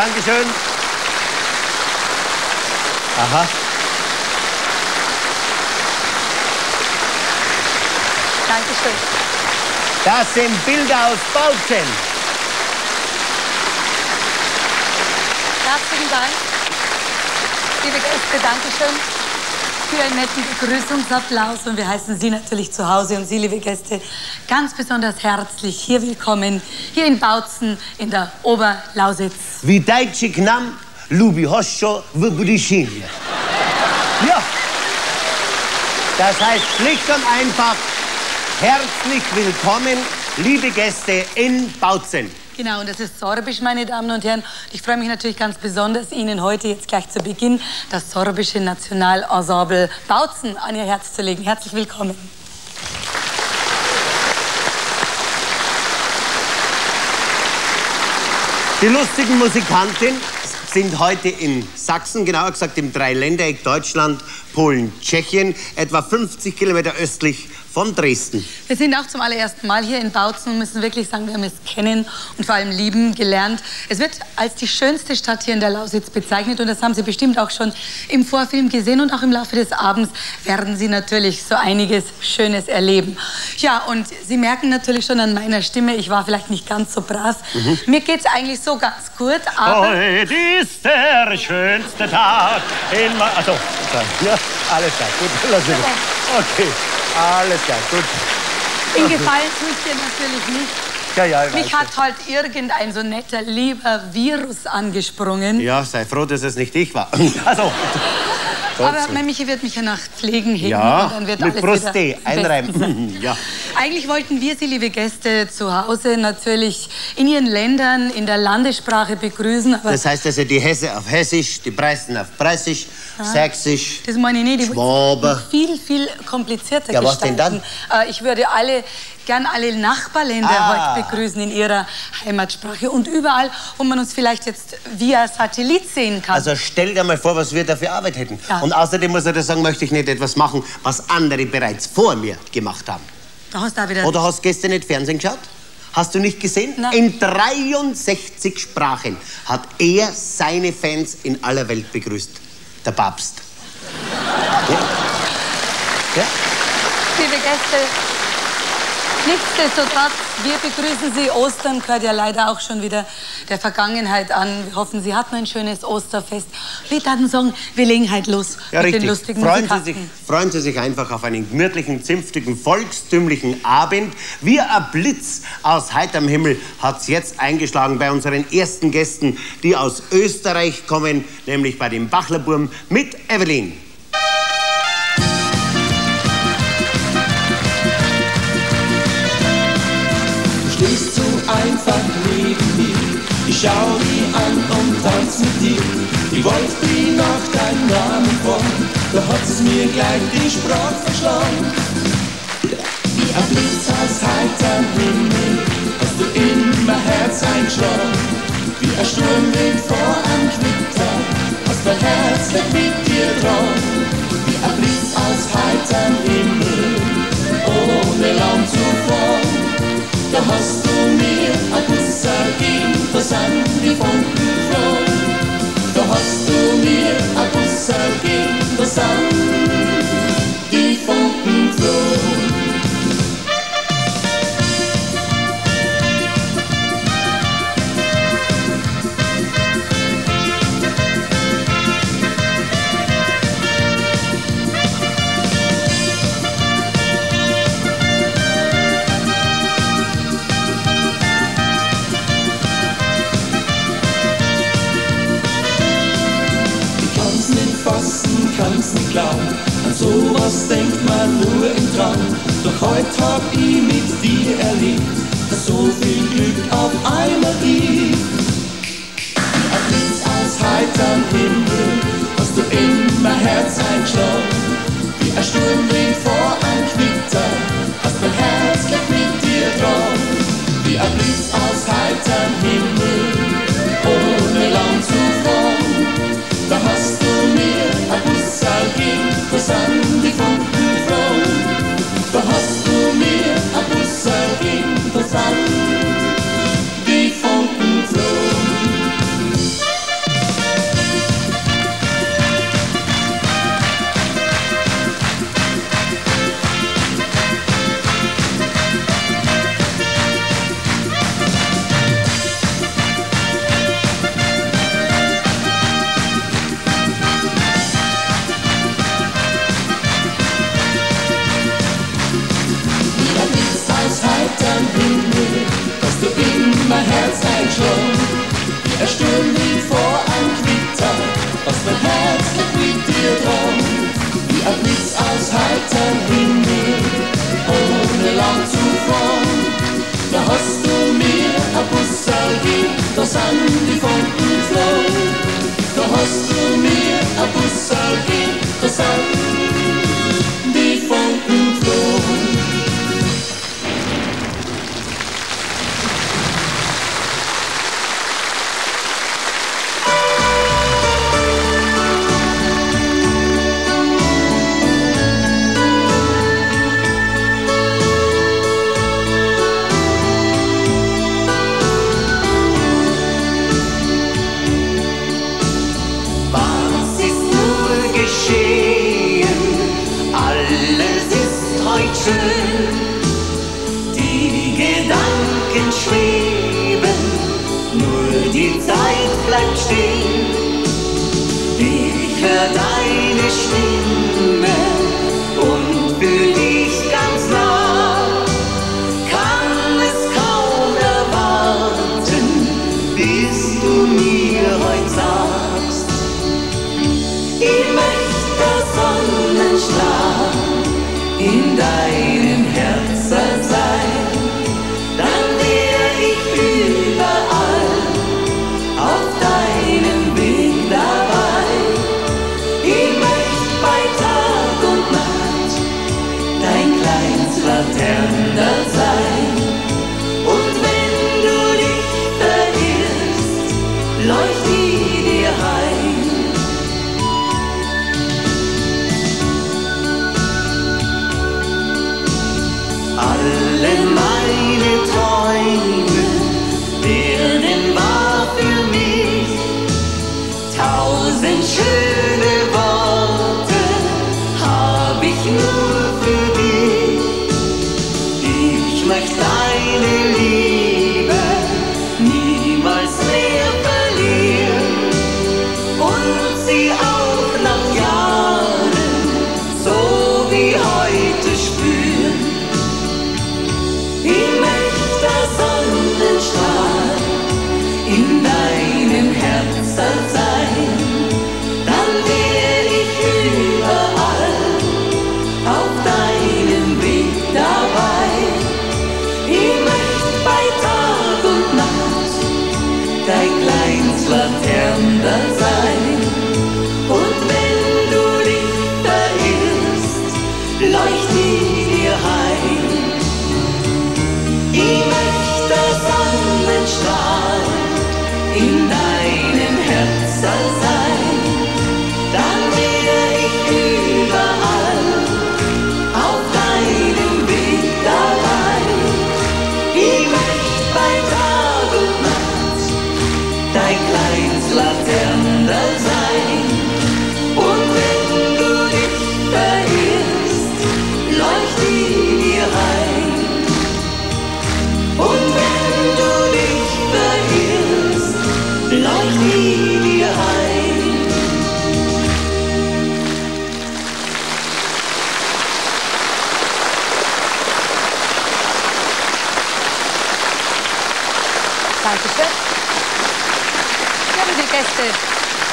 Dankeschön. Aha. Dankeschön. Das sind Bilder aus Bautzen. Herzlichen Dank. Liebe Gäste, Dankeschön für einen netten Begrüßungsapplaus. Und wir heißen Sie natürlich zu Hause und Sie, liebe Gäste, ganz besonders herzlich hier willkommen, hier in Bautzen, in der Oberlausitz. Wie Deitschiknam, Lubihoscho, Voglischin. Ja, das heißt schlicht und einfach, herzlich willkommen, liebe Gäste in Bautzen. Genau, und das ist Sorbisch, meine Damen und Herren. Ich freue mich natürlich ganz besonders, Ihnen heute jetzt gleich zu Beginn das sorbische Nationalensemble Bautzen an Ihr Herz zu legen. Herzlich willkommen. Die lustigen Musikanten sind heute in Sachsen, genauer gesagt im Dreiländereck Deutschland, Polen, Tschechien, etwa 50 Kilometer östlich von Dresden. Wir sind auch zum allerersten Mal hier in Bautzen und müssen wirklich sagen, wir haben es kennen und vor allem lieben gelernt. Es wird als die schönste Stadt hier in der Lausitz bezeichnet und das haben Sie bestimmt auch schon im Vorfilm gesehen und auch im Laufe des Abends werden Sie natürlich so einiges Schönes erleben. Ja, und Sie merken natürlich schon an meiner Stimme, ich war vielleicht nicht ganz so brav. Mir geht's eigentlich so ganz gut, aber... Heute ist der schönste Tag in... Also, ja, alles klar, gut, lass mich. Okay. Alles klar, gut. Ihnen gefallen tut's dir natürlich nicht. Ja, ja, ich weiß. Mich hat halt irgendein so netter, lieber Virus angesprungen. Ja, sei froh, dass es nicht ich war. Also. Aber mein Michi wird mich ja nach Pflegen hegen. Ja, und dann wird mit Brustee einreiben. Ja. Eigentlich wollten wir Sie, liebe Gäste, zu Hause natürlich in Ihren Ländern, in der Landessprache begrüßen. Aber das heißt also die Hesse auf Hessisch, die Preisen auf Preisisch, ja. Sächsisch, das meine ich nicht, die Schwabe. Viel komplizierter ja, was denn dann? Ich würde gern alle Nachbarländer heute begrüßen in ihrer Heimatsprache und überall, wo man uns vielleicht jetzt via Satellit sehen kann. Also stell dir mal vor, was wir da für Arbeit hätten. Ja. Und außerdem muss ich sagen, möchte ich nicht etwas machen, was andere bereits vor mir gemacht haben. Da hast du auch wieder... Oder hast du gestern nicht Fernsehen geschaut? Hast du nicht gesehen? Nein. In 63 Sprachen hat er seine Fans in aller Welt begrüßt. Der Papst. Ja. Ja. Liebe Gäste... Nichtsdestotrotz, wir begrüßen Sie. Ostern gehört ja leider auch schon wieder der Vergangenheit an. Wir hoffen, Sie hatten ein schönes Osterfest. Wir würden sagen, wir legen halt los ja, mit richtig. Den lustigen Musikanten. Freuen Sie sich einfach auf einen gemütlichen, zünftigen, volkstümlichen Abend. Wie ein Blitz aus heiterem Himmel hat es jetzt eingeschlagen bei unseren ersten Gästen, die aus Österreich kommen, nämlich bei dem Bachlerburm mit Evelyn. Stehst zu einfach neben mir, ich schau die an und tanz mit dir. Ich wollte die Nacht deinen Namen wollen, da hat's mir gleich die Sprache verschlagen. Wie ein Blitz aus heiterem Himmel, hast du in mein Herz eingeschlagen. Wie ein Sturmwind vor einem Gewitter, hast mein Herz nicht mit dir dran. Wie schlau. An sowas denkt man nur im Traum. Doch heute hab ich mit dir erlebt, dass so viel Glück auf einmal gibt. Ein Blitz aus heiterm Himmel, hast du immer Herz einschlag. Wie ein Sturmwind vor ein Gewitter, hast mein Herz gleich mit dir drauf. Wie ein Blitz aus heiterm Himmel, ohne lang zu fahren. Da hast du mir ein Busserl gegeben, da sind die Funken froh. Da hast du mir ein Busserl gegeben, da sind die Funken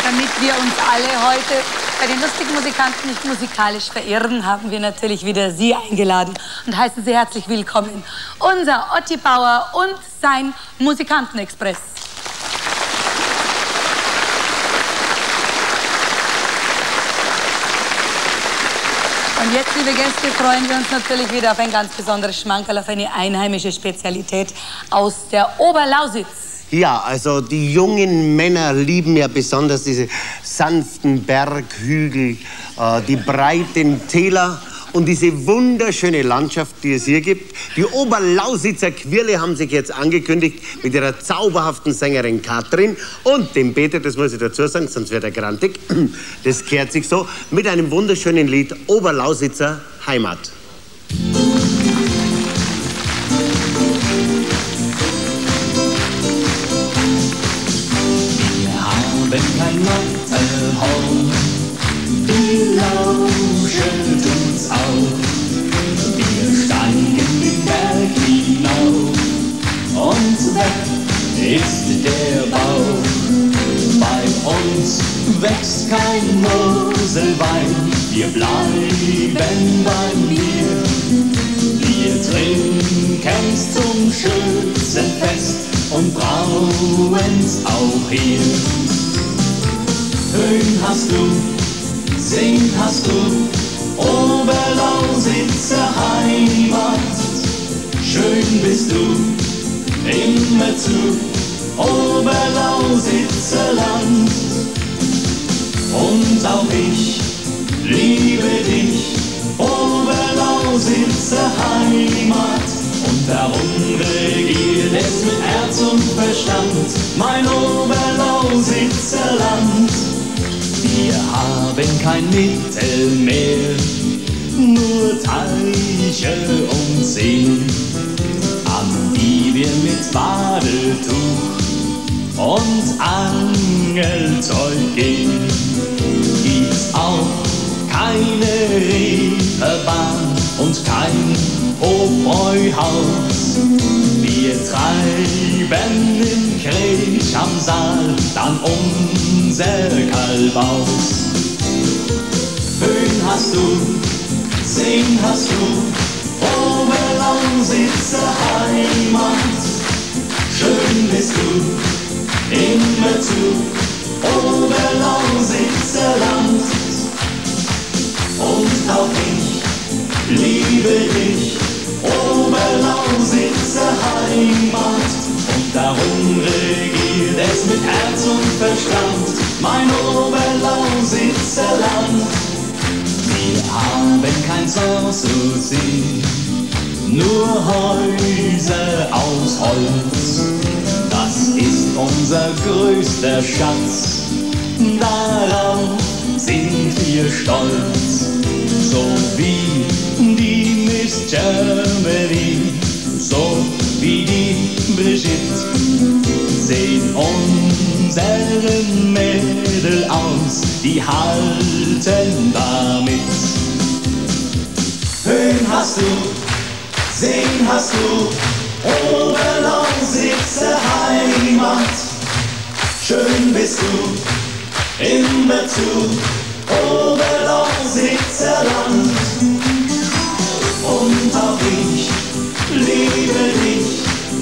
Damit wir uns alle heute Bei den lustigen Musikanten nicht musikalisch verirren, haben wir natürlich wieder Sie eingeladen und heißen Sie herzlich willkommen. Unser Otti Bauer und sein Musikantenexpress. Und jetzt, liebe Gäste, freuen wir uns natürlich wieder auf ein ganz besonderes Schmankerl, auf eine einheimische Spezialität aus der Oberlausitz. Ja, also die jungen Männer lieben ja besonders diese sanften Berghügel, die breiten Täler und diese wunderschöne Landschaft, die es hier gibt. Die Oberlausitzer Quirle haben sich jetzt angekündigt mit ihrer zauberhaften Sängerin Kathrin und dem Peter, das muss ich dazu sagen, sonst wird er grantig, das kehrt sich so, mit einem wunderschönen Lied Oberlausitzer Heimat. Wir haben kein Matterhorn, die Lausche tut's auf. Wir steigen den Berg hinauf und weg ist der Bauch. Bei uns wächst kein Moselwein, wir bleiben beim Bier. Wir trinken's zum Schützenfest und brauen's auch hier. Höhen hast du, sing hast du, Oberlausitzer Heimat. Schön bist du, immer zu, Oberlausitzer Land. Und auch ich liebe dich, Oberlausitzer Heimat. Und darum regiert es mit Herz und Verstand, mein Oberlausitzer Land. Wir haben kein Mittelmeer, nur Teiche und Seen, an die wir mit Badetuch und Angelzeug gehen. Gibt's auch keine Reeperbahn und kein Hofbräuhaus. Wir treiben im Kretsch am Saal dann unser Kalb aus. Höhen hast du, Seen hast du, Oberlausitzer Heimat. Schön bist du, immer zu, Oberlausitzer Land. Und auch ich liebe dich, Oberlausitzer Heimat. Und darum regiert es mit Herz und Verstand, mein Oberlausitzer Land. Wir haben kein Sanssouci, nur Häuser aus Holz. Das ist unser größter Schatz, darauf sind wir stolz. So wie die Miss Germany, so wie die Brigitte, sehen unsere Mädel aus, die halten damit. Höhen hast du, Seen hast du, Oberlausitzer Heimat. Schön bist du, immer zu, Oberlausitzer Land. Und auch ich liebe dich,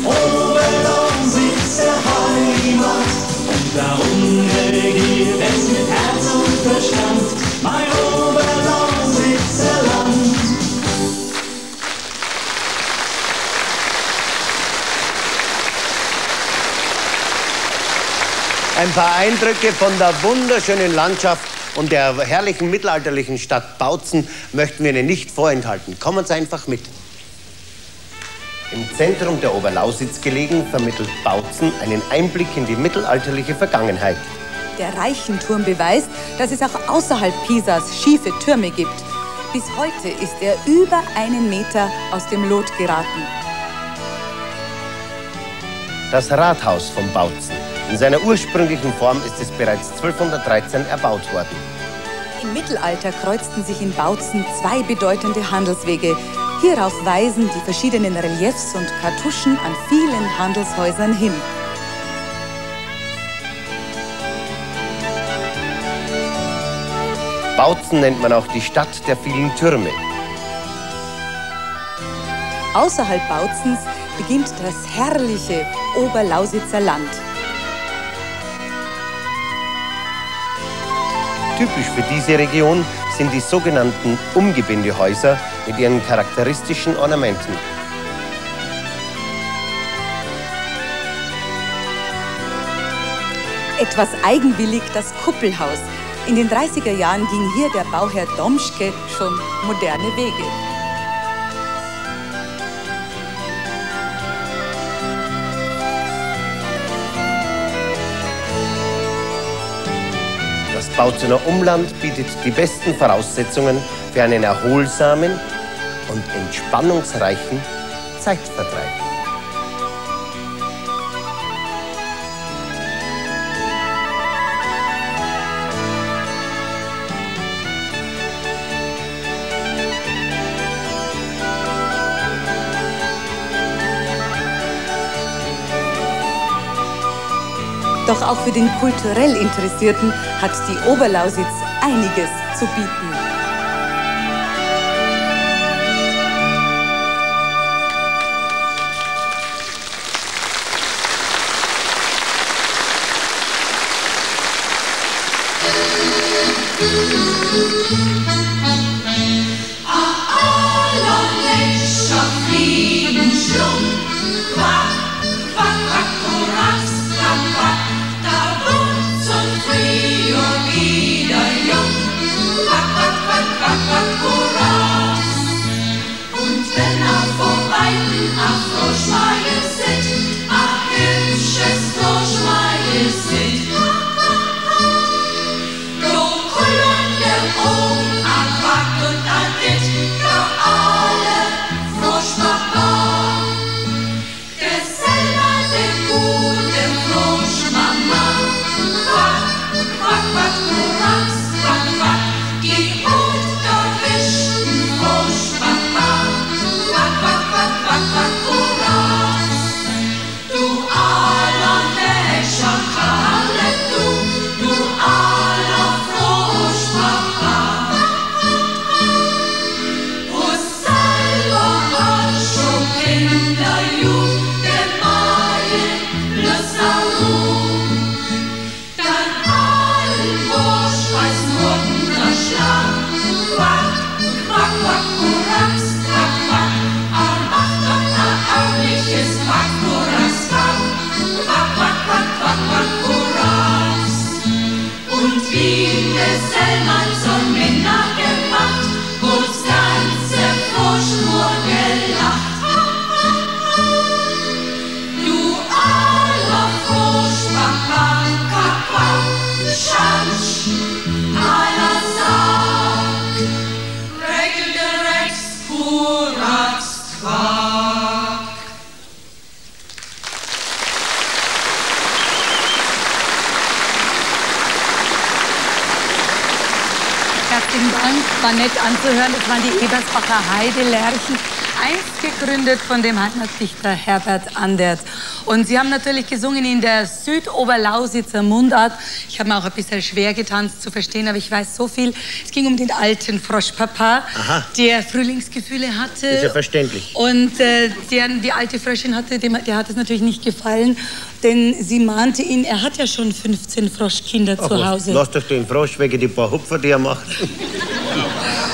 Oberlausitzer Heimat. Und darum regiert es mit Herz und Verstand, mein Oberlausitzer Land. Ein paar Eindrücke von der wunderschönen Landschaft und der herrlichen mittelalterlichen Stadt Bautzen möchten wir Ihnen nicht vorenthalten. Kommen Sie einfach mit. Im Zentrum der Oberlausitz gelegen, vermittelt Bautzen einen Einblick in die mittelalterliche Vergangenheit. Der Reichenturm beweist, dass es auch außerhalb Pisas schiefe Türme gibt. Bis heute ist er über 1 Meter aus dem Lot geraten. Das Rathaus von Bautzen. In seiner ursprünglichen Form ist es bereits 1213 erbaut worden. Im Mittelalter kreuzten sich in Bautzen 2 bedeutende Handelswege. Hierauf weisen die verschiedenen Reliefs und Kartuschen an vielen Handelshäusern hin. Bautzen nennt man auch die Stadt der vielen Türme. Außerhalb Bautzens beginnt das herrliche Oberlausitzer Land. Typisch für diese Region sind die sogenannten Umgebindehäuser mit ihren charakteristischen Ornamenten. Etwas eigenwillig das Kuppelhaus. In den 30er Jahren ging hier der Bauherr Domschke schon moderne Wege. Das Bautzener Umland bietet die besten Voraussetzungen für einen erholsamen und entspannungsreichen Zeitvertreib. Doch auch für den kulturell Interessierten hat die Oberlausitz einiges zu bieten. War nett anzuhören, das waren die Ebersbacher Heidelärchen, einst gegründet von dem Heimatdichter Herbert Anders. Und sie haben natürlich gesungen in der Südoberlausitzer Mundart. Ich habe mir auch ein bisschen schwer getan zu verstehen, aber ich weiß so viel. Es ging um den alten Froschpapa, aha, der Frühlingsgefühle hatte. Ist ja verständlich. Und die alte Fröschin hatte, der hat es natürlich nicht gefallen, denn sie mahnte ihn, er hat ja schon 15 Froschkinder zu Hause. Lass doch den Frosch wegen die paar Hupfer, die er macht.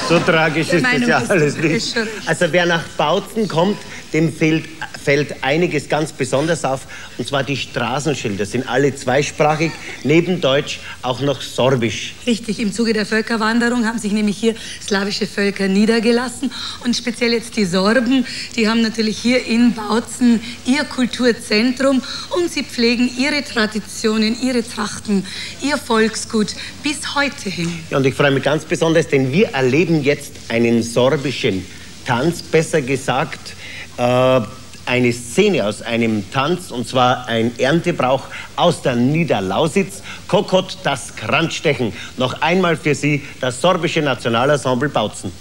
So tragisch ist das ja alles nicht. Also wer nach Bautzen kommt, dem fällt einiges ganz besonders auf. Und zwar die Straßenschilder sind alle zweisprachig, neben Deutsch auch noch Sorbisch. Richtig, im Zuge der Völkerwanderung haben sich nämlich hier slawische Völker niedergelassen. Und speziell jetzt die Sorben, die haben natürlich hier in Bautzen ihr Kulturzentrum. Und sie pflegen ihre Traditionen, ihre Trachten, ihr Volksgut bis heute hin. Ja, und ich freue mich ganz besonders, denn wir erleben jetzt einen sorbischen Tanz, besser gesagt eine Szene aus einem Tanz, und zwar ein Erntebrauch aus der Niederlausitz, Kokot das Kratztechnik. Noch einmal für Sie das sorbische Nationalensemble Bautzen.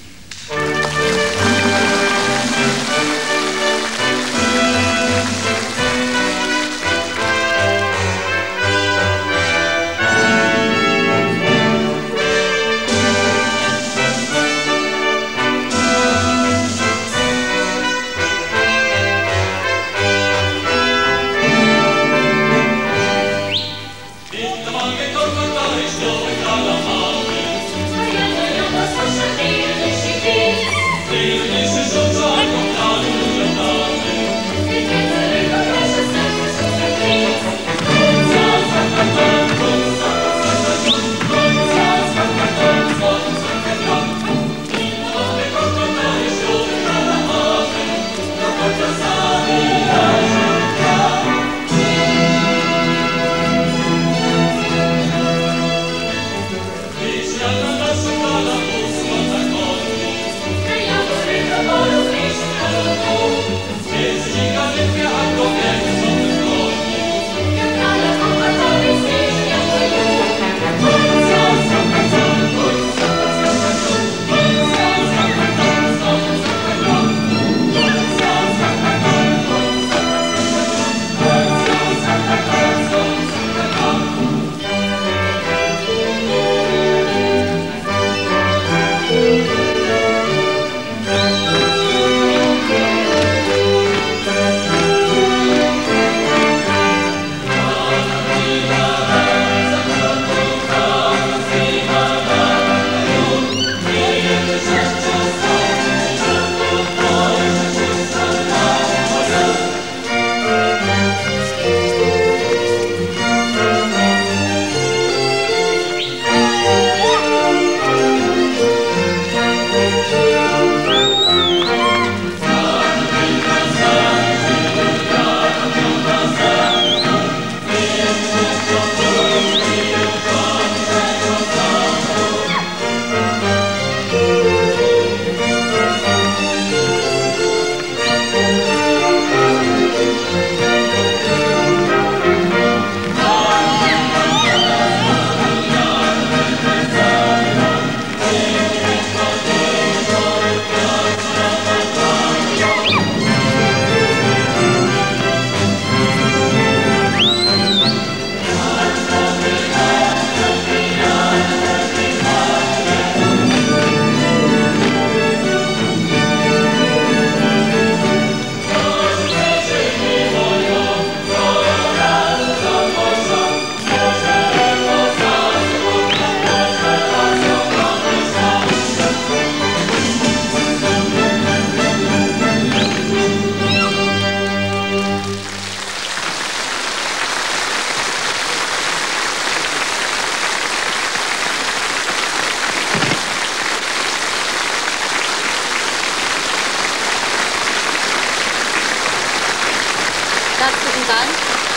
vielen Dank.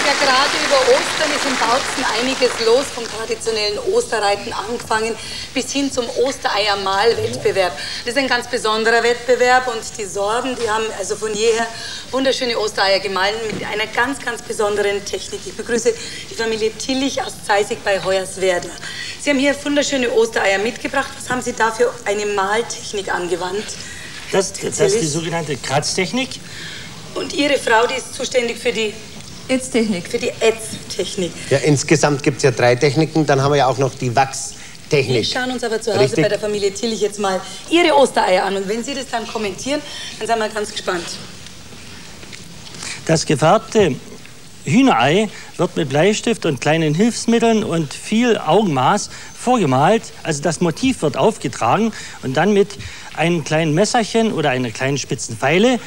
Ja, gerade über Ostern ist in Bautzen einiges los, vom traditionellen Osterreiten angefangen bis hin zum Ostereiermahl-Wettbewerb. Das ist ein ganz besonderer Wettbewerb und die Sorben, die haben also von jeher wunderschöne Ostereier gemahlen mit einer ganz, ganz besonderen Technik. Ich begrüße die Familie Tillich aus Zeissig bei Hoyerswerda. Sie haben hier wunderschöne Ostereier mitgebracht. Was haben Sie da für eine Mahltechnik angewandt? Das ist die sogenannte Kratztechnik. Und Ihre Frau, die ist zuständig für die Ätztechnik. Für die Ätztechnik. Ja, insgesamt gibt es ja 3 Techniken, dann haben wir ja auch noch die Wachstechnik. Wir schauen uns aber zu Hause bei der Familie Tillich jetzt mal Ihre Ostereier an. Und wenn Sie das dann kommentieren, dann sind wir ganz gespannt. Das gefärbte Hühnerei wird mit Bleistift und kleinen Hilfsmitteln und viel Augenmaß vorgemalt. Also das Motiv wird aufgetragen und dann mit einem kleinen Messerchen oder einer kleinen spitzen Feile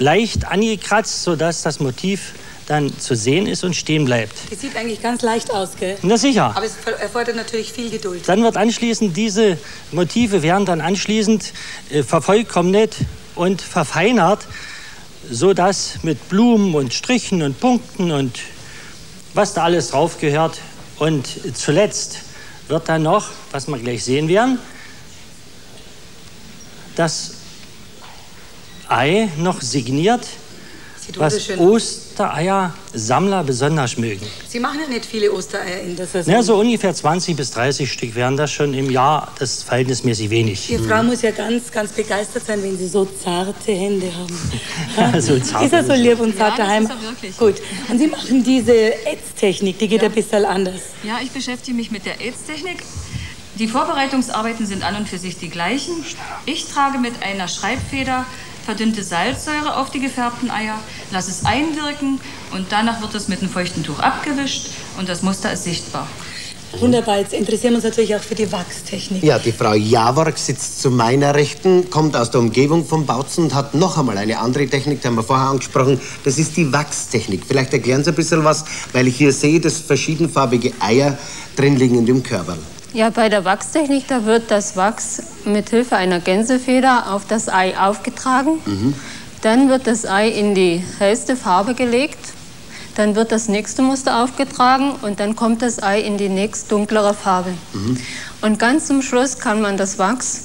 leicht angekratzt, sodass das Motiv dann zu sehen ist und stehen bleibt. Das sieht eigentlich ganz leicht aus, gell? Na sicher. Aber es erfordert natürlich viel Geduld. Dann wird anschließend, diese Motive werden dann anschließend vervollkommnet und verfeinert, sodass mit Blumen und Strichen und Punkten und was da alles drauf gehört. Und zuletzt wird dann noch, was wir gleich sehen werden, das Ei noch signiert, was Ostereier-Sammler besonders mögen. Sie machen ja nicht viele Ostereier in der Saison. Ja, so ungefähr 20 bis 30 Stück wären das schon im Jahr. Das ist verhältnismäßig wenig. Ihre Frau muss ja ganz, ganz begeistert sein, wenn Sie so zarte Hände haben. Ja, so zart ist er so lieb und zart daheim? Ja, das ist er wirklich. Gut. Und Sie machen diese Ätztechnik, die geht ja ein bisschen anders. Ja, ich beschäftige mich mit der Ätztechnik. Die Vorbereitungsarbeiten sind an und für sich die gleichen. Ich trage mit einer Schreibfeder verdünnte Salzsäure auf die gefärbten Eier, lasse es einwirken und danach wird es mit einem feuchten Tuch abgewischt und das Muster ist sichtbar. Wunderbar, jetzt interessieren wir uns natürlich auch für die Wachstechnik. Ja, die Frau Jawork sitzt zu meiner Rechten, kommt aus der Umgebung von Bautzen und hat noch einmal eine andere Technik, die haben wir vorher angesprochen, das ist die Wachstechnik. Vielleicht erklären Sie ein bisschen was, weil ich hier sehe, dass verschiedenfarbige Eier drin liegen in dem Körper. Ja, bei der Wachstechnik, da wird das Wachs mit Hilfe einer Gänsefeder auf das Ei aufgetragen. Dann wird das Ei in die hellste Farbe gelegt. Dann wird das nächste Muster aufgetragen und dann kommt das Ei in die nächst dunklere Farbe. Und ganz zum Schluss kann man das Wachs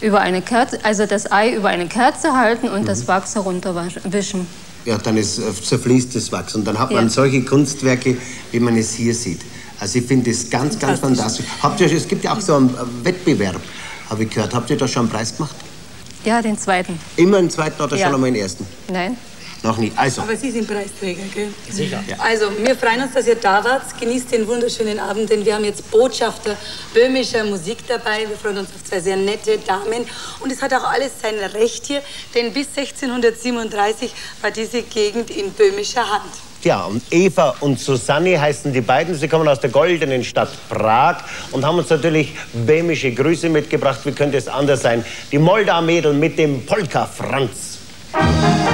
über eine Kerze, also das Ei über eine Kerze halten und das Wachs herunterwischen. Ja, dann ist zerfließt das Wachs und dann hat man solche Kunstwerke, wie man es hier sieht. Also ich finde es ganz, ganz fantastisch. Habt ihr, es gibt ja auch so einen Wettbewerb, habe ich gehört. Habt ihr da schon einen Preis gemacht? Ja, den zweiten. Immer den zweiten oder schon einmal den ersten? Nein. Noch nie. Also. Aber Sie sind Preisträger, gell? Sicher. Ja. Also, wir freuen uns, dass ihr da wart. Genießt den wunderschönen Abend, denn wir haben jetzt Botschafter böhmischer Musik dabei. Wir freuen uns auf 2 sehr nette Damen. Und es hat auch alles sein Recht hier, denn bis 1637 war diese Gegend in böhmischer Hand. Ja, und Eva und Susanne heißen die beiden. Sie kommen aus der goldenen Stadt Prag und haben uns natürlich böhmische Grüße mitgebracht. Wie könnte es anders sein? Die Moldau-Mädel mit dem Polka-Franz. Thank you.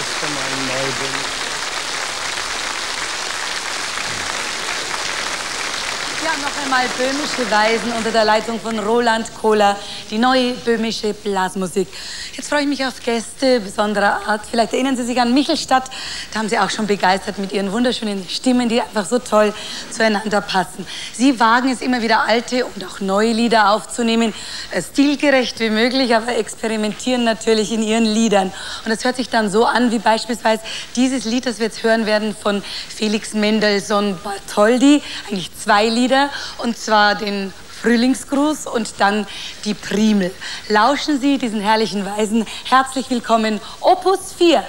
nächste Mal neu böhmisch. Ja, noch einmal böhmische Weisen unter der Leitung von Roland Kohler, die neue böhmische Blasmusik. Jetzt freue ich mich auf Gäste besonderer Art. Vielleicht erinnern Sie sich an Michelstadt. Da haben Sie auch schon begeistert mit Ihren wunderschönen Stimmen, die einfach so toll zueinander passen. Sie wagen es immer wieder, alte und auch neue Lieder aufzunehmen. Stilgerecht wie möglich, aber experimentieren natürlich in Ihren Liedern. Und das hört sich dann so an, wie beispielsweise dieses Lied, das wir jetzt hören werden, von Felix Mendelssohn Bartholdy. Eigentlich zwei Lieder, und zwar den Frühlingsgruß und dann die Primel. Lauschen Sie diesen herrlichen Weisen. Herzlich willkommen, Opus 4.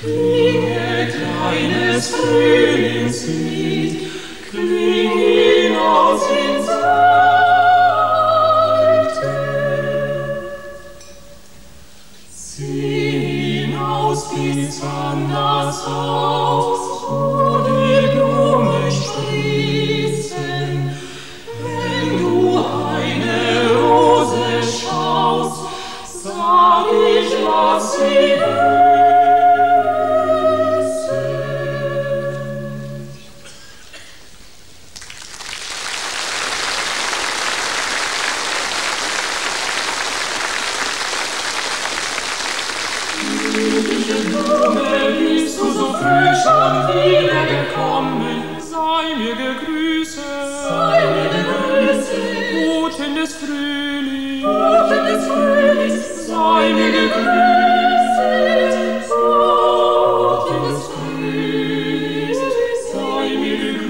Klinge kleines Frühlingslied, kling hinaus ins Alte. Sieh aus dies anders aus, wo die Blumen sprießen. Wenn du eine Rose schaust, sag ich, was sie wissen. Schon wieder gekommen, sei mir gegrüßet, Boten des Frühlings, sei mir gegrüßet, Boten des Frühlings, sei mir gegrüßet, Boten des Frühlings, sei mir gegrüßet.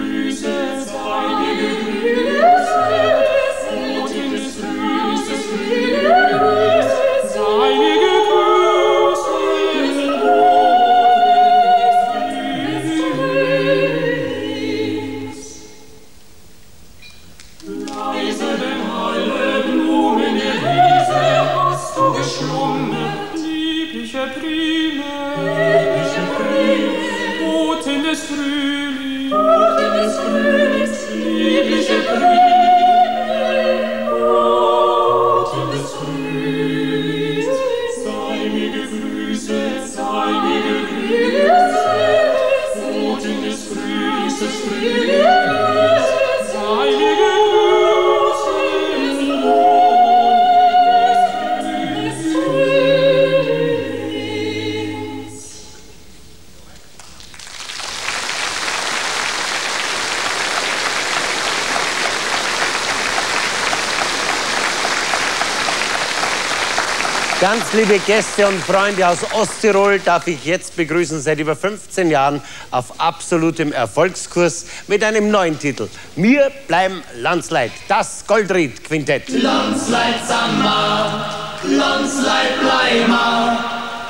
Ganz liebe Gäste und Freunde aus Osttirol darf ich jetzt begrüßen, seit über 15 Jahren auf absolutem Erfolgskurs mit einem neuen Titel. Wir bleiben Landsleit, das Goldried-Quintett. Landsleit sammer, Landsleit bleimer,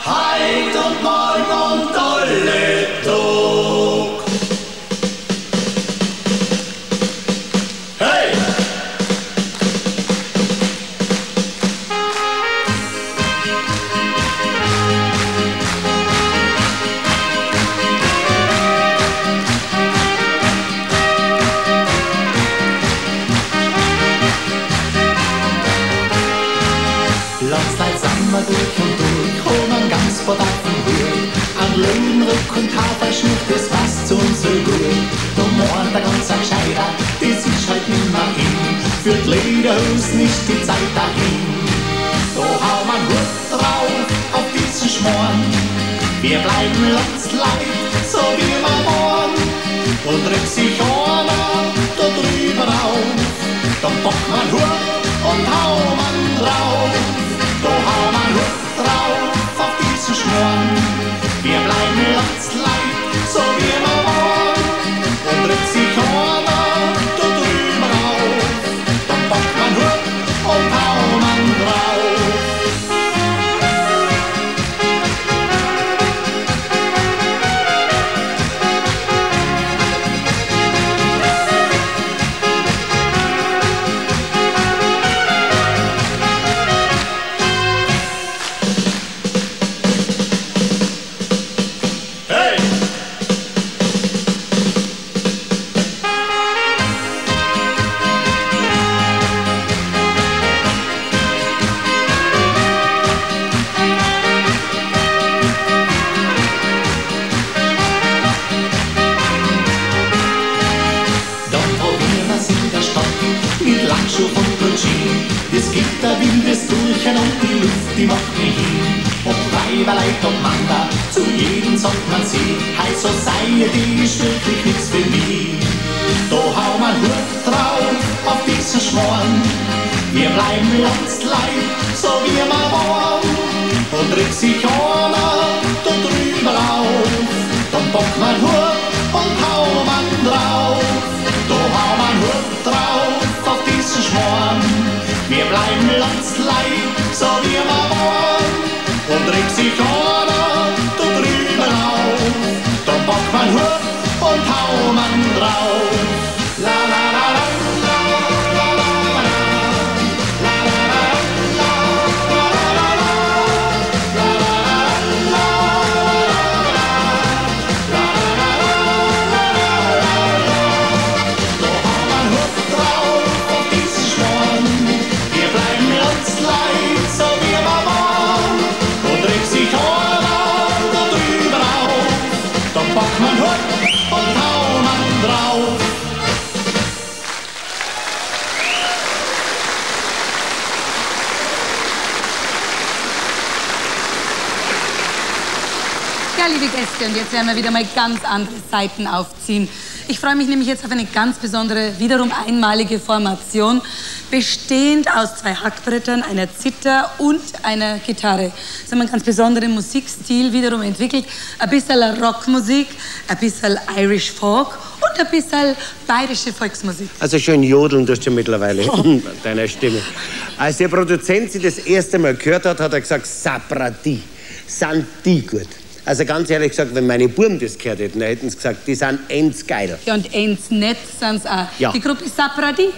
heit und morgen und alle Tag. Hey! Durch und durch, kommen ganz vor Daten durch. An Löhnrück und Haferschnuff, das passt zu uns so gut. Da morgen der ganze Gescheiter, das ist halt nimmer hin. Für die Lederhose nicht die Zeit dahin. Da hauen wir gut drauf, auf diesen Schmorn. Wir bleiben Landsleit, so wie wir waren. Und rückt sich einer da drüber auf. Dann packt man Hut und hauen wir drauf. Da hauen wir Luft drauf auf diesen Schmorn. Wir bleiben Landsleit, so wie wir waren. Und rückt sich einer da drüben rauf. Dann packt man Hut und hauen wir drauf. Kirchen und die Luft, die macht mich hin. Ob Weiberleid und Mann da, zu jedem sagt man sie. High Society ist wirklich nichts für mich. Da hau man Hut drauf auf diesen Schmarrn. Wir bleiben Landsleid, so wie wir waren. Und regt sich einer da drüber auf. Dann packt man Hut und hau man drauf. Da hau man Hut drauf auf diesen Schmarrn. Wir bleiben Landsleid, so wie wir waren. Und regt sich einer da drüber auf. Dann packt man Hut und hau man drauf. La la la la. Ja, liebe Gäste, und jetzt werden wir wieder mal ganz andere Seiten aufziehen. Ich freue mich nämlich jetzt auf eine ganz besondere, wiederum einmalige Formation, bestehend aus zwei Hackbrettern, einer Zither und einer Gitarre. Das ist ein ganz besonderer Musikstil, wiederum entwickelt. Ein bisschen Rockmusik, ein bisschen Irish Folk und ein bisschen bayerische Volksmusik. Also schön jodeln tust du mittlerweile, oh, deiner Stimme. Als der Produzent sie das erste Mal gehört hat, hat er gesagt, Saprati, sind die gut. Also ganz ehrlich gesagt, wenn meine Buben das gehört hätten, dann hätten sie gesagt, die sind eins geil. Ja, und eins nett sind sie auch. Ja. Die Gruppe Sapradi.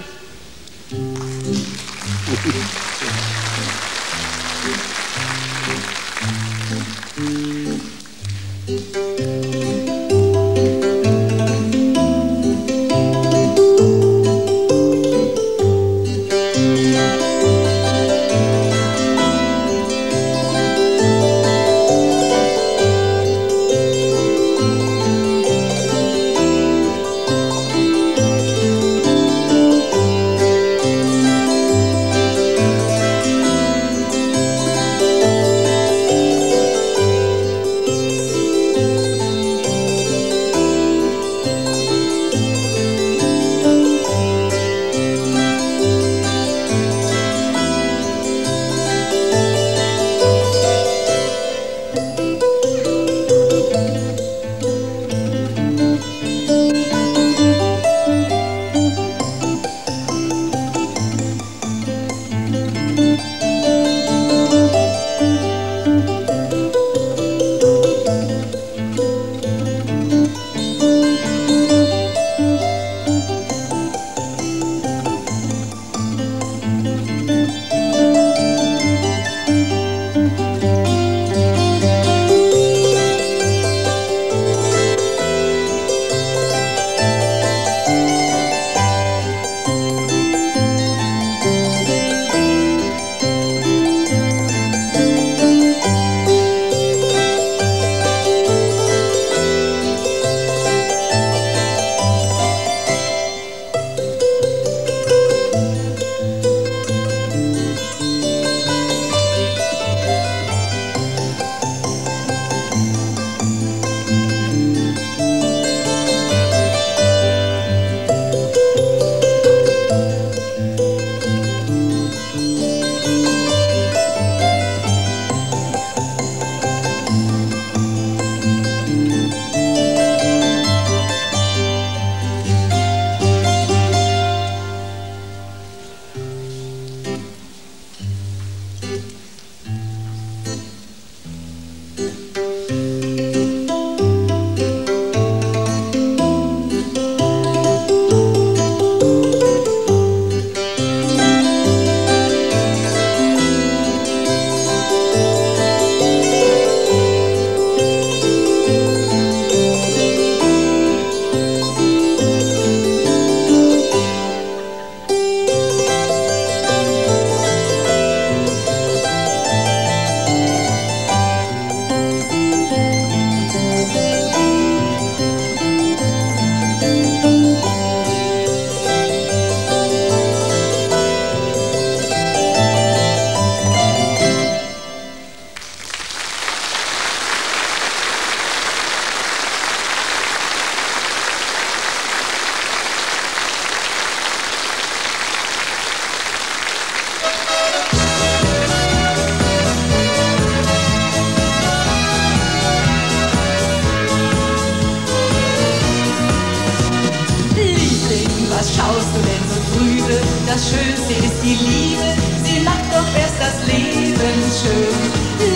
schaust du denn so trübe? Das Schönste ist die Liebe, sie macht doch erst das Leben schön.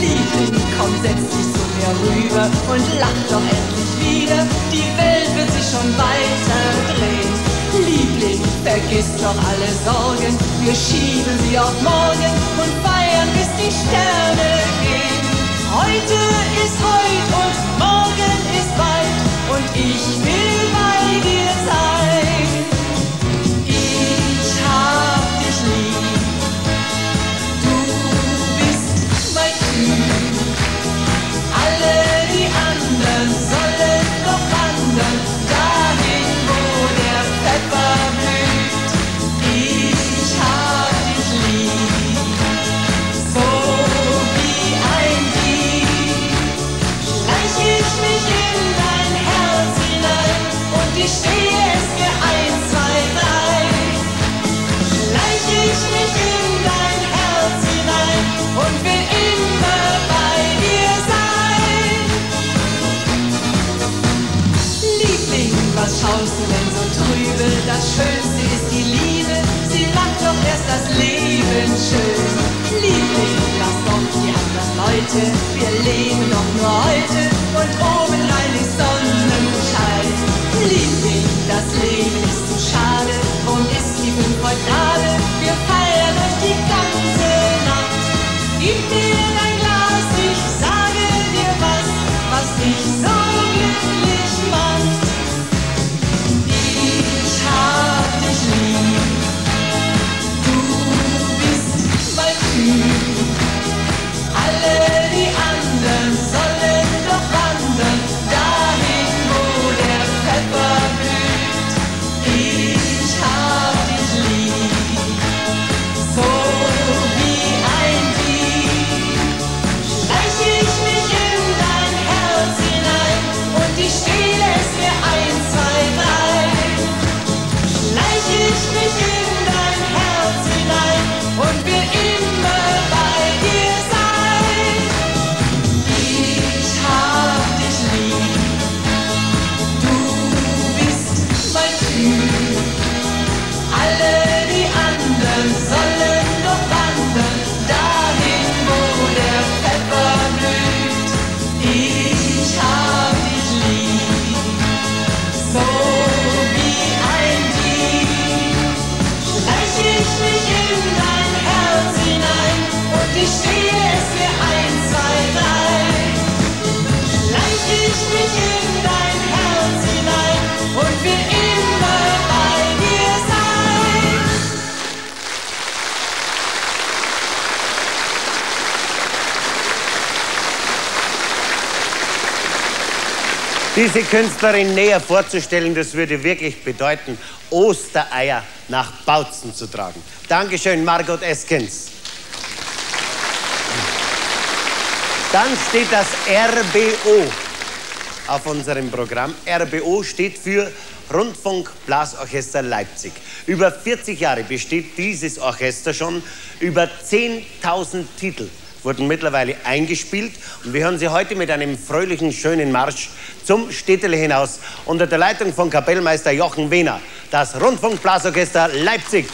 Liebling, komm, setz dich zu mir rüber und lach doch endlich wieder, die Welt wird sich schon weiter drehen. Liebling, vergiss doch alle Sorgen, wir schieben sie auf morgen und feiern, bis die Sterne gehen. Heute ist heut und morgen ist weit und ich will bei dir sein. Ich hab dich lieb, du bist mein Glück. Alle die anderen sollen doch wandern, dahin wo der Pfeffer blüht. Ich hab dich lieb, so wie ein Dieb, schleich ich mich in dein Herz hinein und ich stehe es mir 1, 2, 3. Schleich ich mich in dein Herz hinein und will immer bei dir sein. Liebling, was schaust du denn so trübe? Das Schönste ist die Liebe, sie macht doch erst das Leben schön. Liebling, lass doch die anderen Leute, wir leben doch nur heute und obendrein ist Sonnenschein. Liebling, das Leben ist zu schade, drum ist die 5 heute gerade, wir feiern euch die ganze Nacht. Gib mir dein Glas, ich sage dir was dich so glücklich macht. Ich hab dich lieb, du bist mein Glück. Alle die anderen sollen doch wandern, dahin wo der Pfeffer blüht. Ich hab dich lieb, so wie ein Dieb, schleich ich mich in dein Herz hinein und ich stehle es mir 1, 2, 3. Schleich ich mich in dein Herz hinein und will immer bei dir sein. Ich hab dich lieb, du bist mein Glück. Alle die anderen sollen doch wandern, dahin wo der Pfeffer blüht. Ich hab dich lieb, so wie ein Dieb, schleich ich mich in dein Herz hinein und ich stehe es mir 1, 2, 3. Schleich ich mich in dein Herz hinein und will immer bei dir sein. Diese Künstlerin näher vorzustellen, das würde wirklich bedeuten, Ostereier nach Bautzen zu tragen. Dankeschön, Margot Eskens. Dann steht das RBO auf unserem Programm. RBO steht für Rundfunk Blasorchester Leipzig. Über 40 Jahre besteht dieses Orchester schon. Über 10.000 Titel wurden mittlerweile eingespielt. Und wir hören sie heute mit einem fröhlichen, schönen Marsch zum Städtele hinaus unter der Leitung von Kapellmeister Jochen Wehner. Das Rundfunk Blasorchester Leipzig.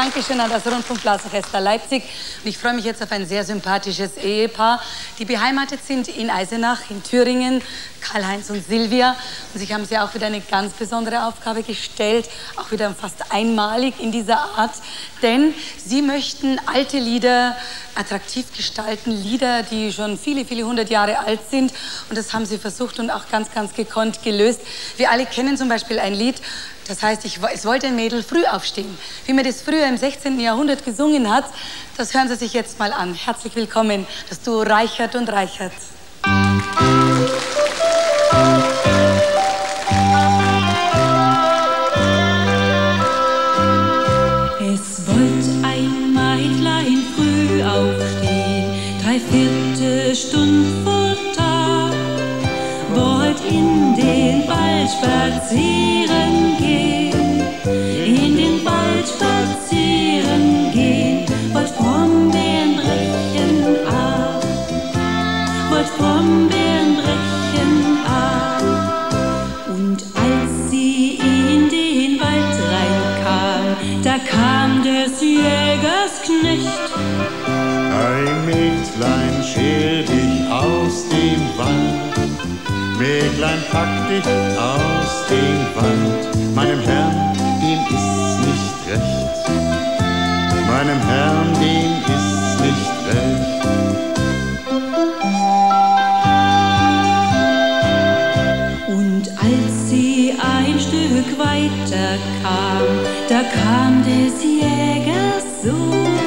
Dankeschön an das Rundfunk Blasorchester Leipzig. Und ich freue mich jetzt auf ein sehr sympathisches Ehepaar, die beheimatet sind in Eisenach, in Thüringen, Karl-Heinz und Silvia. Und sich haben sie auch wieder eine ganz besondere Aufgabe gestellt, auch wieder fast einmalig in dieser Art. Denn sie möchten alte Lieder attraktiv gestalten, Lieder, die schon viele, viele hundert Jahre alt sind. Und das haben sie versucht und auch ganz, ganz gekonnt gelöst. Wir alle kennen zum Beispiel ein Lied, das heißt, es wollte ein Mädel früh aufstehen. Wie man das früher im 16. Jahrhundert gesungen hat, das hören Sie sich jetzt mal an. Herzlich willkommen, das Duo Reichert und Reichert. Es wollte ein Mädlein früh aufstehen, 3/4 Stunde vor Tag, wollt in den Wald spazieren gehen, in den Wald spazieren gehen, wollt Brombeeren brechen ab, wollt Brombeeren brechen ab. Und als sie in den Wald reinkam, da kam des Jägers Knecht. Ein Mägdlein, schäl dich aus dem Wald, Mäglein, pack dich aus dem Wald. Meinem Herrn, dem ist's nicht recht, meinem Herrn, dem ist's nicht recht. Und als sie ein Stück weiter kam, da kam des Jägers Sohn.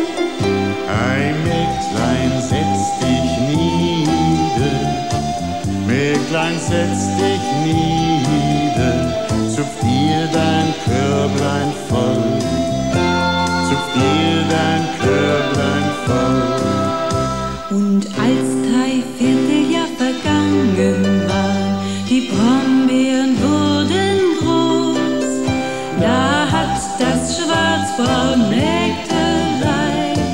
Ei, Mägdlein, setz dich nieder, Mägdlein, setz dich nieder, zupf dir dein Körblein voll, zupf dir dein Körblein voll. Und als 3/4 Jahr vergangen war, die Brombeeren wurden groß, da hat das Schwarzbraun Mägdelein,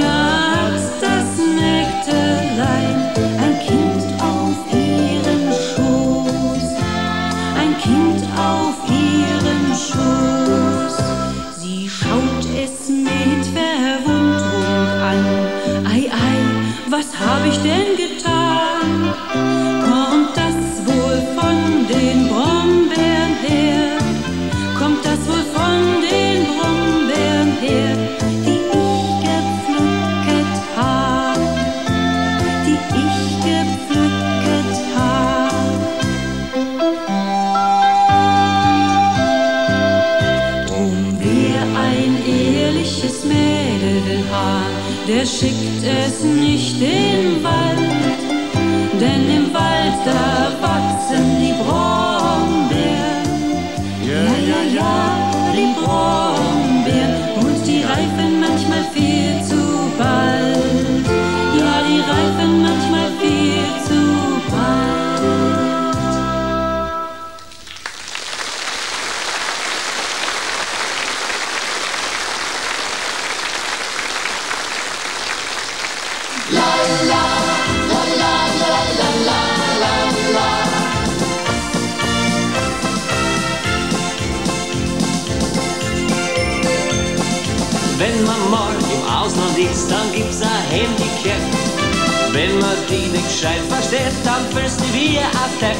ja, hat das Mägdelein ein Kind auf ihren Schoß, ein Kind auf ihren Schoß. Sie schaut es mit Verwunderung an, ei, ei, was hab ich denn getan? Kommt das wohl von den Brombeeren her? Kommt das wohl von den Brombeeren her, die ich gepflücket hab, die ich gepflücket hab? Drum wer ein ehrliches Mädel hat, der schickt es nicht in den Wald, denn im Wald da wachsen die Brombeeren, ja, ja, ja, die Brombeeren, und die reifen manchmal viel zu bald, ja, die reifen manchmal viel zu bald. La, la, la, la, la, la, la, la, la. Wenn man mal im Ausland ist, dann gibt's ein Handicap. Wenn man die nicht gescheit versteht, dann fühlst du wie ein Attack.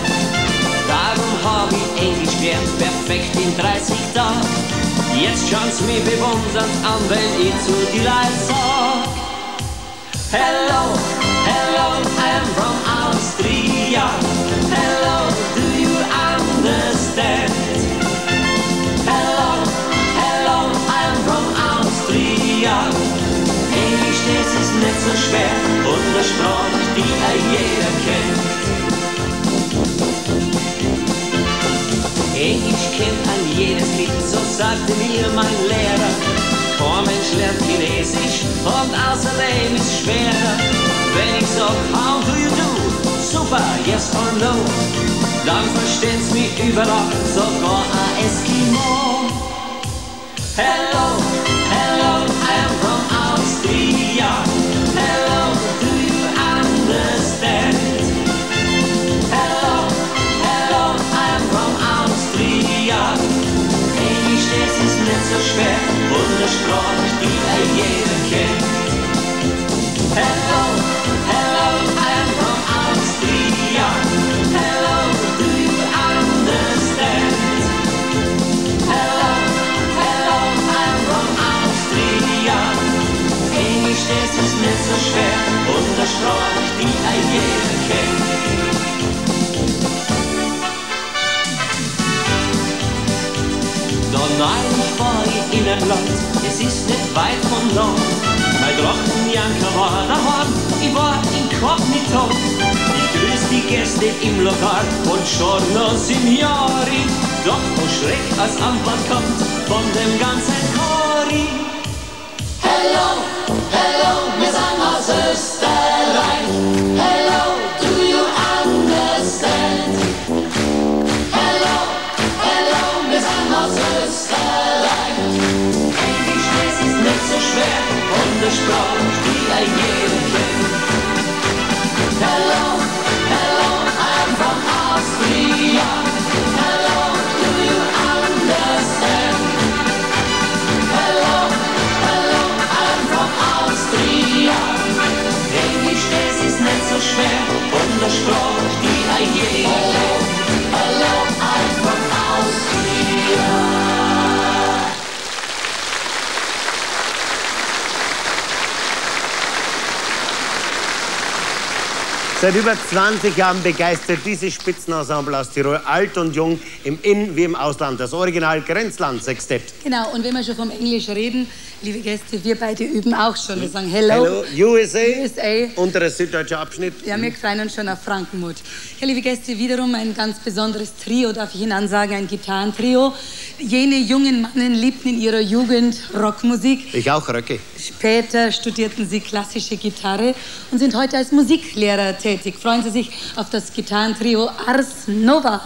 Darum hab ich Englisch gelernt, perfekt in 30 Tagen. Jetzt schauen's mich bewundernd an, wenn ich zu die Leute sag: Hello, hello, I'm from Austria. Hello, do you understand? Hello, hello, I'm from Austria. Englisch, das ist nicht so schwer und eine Sprache, die jeder kennt. Englisch kennt an jedes Kind, so sagte mir mein Lehrer. Kein Mensch lernt Chinesisch und außerdem ist es schwerer. Wenn ich sag, how do you do? Super, yes or no? Dann versteht's mich überall, sogar ein Eskimo. Hello, hello, I'm from Austria. Hello, do you understand? Hello, hello, I'm from Austria. Englisch, das ist nicht nicht so schwer, unsere Sprache, die jeder kennt. Hello, hello, I'm from Austria. Hello, do you understand? Hello, hello, I'm from Austria. Englisch, das ist nicht so schwer, unsere Sprache, die jeder kennt. Neulich war ich in einem Land, es ist nicht weit von Land. Mein Trachtenjanker war daheim, ich war inkognito. Ich grüß die Gäste im Lokal und schon noch Signori. Doch wo Schreck als Antwort kommt von dem ganzen Chori. Hello, hello, wir sind aus Österreich. Hello, do you understand? Hello, hello, wir sind aus Österreich. So schwer und der Sprach, die jeder kennt. Hello, hello, I'm from Austria. Hello, do you understand? Hello, hello, I'm from Austria. Englisch, das ist nicht so schwer und der Sprach, die jeder kennt. Hello, I'm from Austria. Seit über 20 Jahren begeistert dieses Spitzenensemble aus Tirol, alt und jung, im In- wie im Ausland, das Original Grenzland-Sextett. Genau, und wenn wir schon vom Englisch reden, liebe Gäste, wir beide üben auch schon. Wir sagen Hello, Hello USA, USA, unterer süddeutscher Abschnitt. Ja, wir freuen uns schon auf Frankenmut. Ja, liebe Gäste, wiederum ein ganz besonderes Trio, darf ich Ihnen ansagen, ein Gitarrentrio. Jene jungen Mannen liebten in ihrer Jugend Rockmusik. Ich auch, Röcke. Später studierten sie klassische Gitarre und sind heute als Musiklehrer tätig. Freuen Sie sich auf das Gitarrentrio Ars Nova.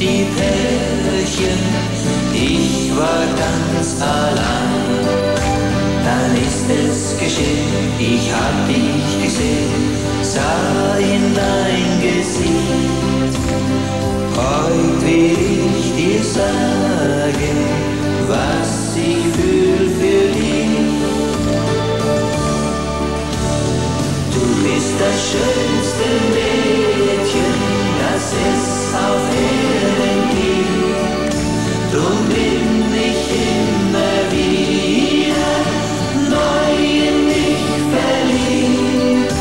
Die Pärchen, ich war ganz allein. stehen, ich hab dich gesehen, sah in dein Gesicht. Heut will ich dir sagen, was ich fühl für dich. Du bist das schönste Mädchen, das es auf Erden gibt. Drum bin ich immer wieder in dich verliebt.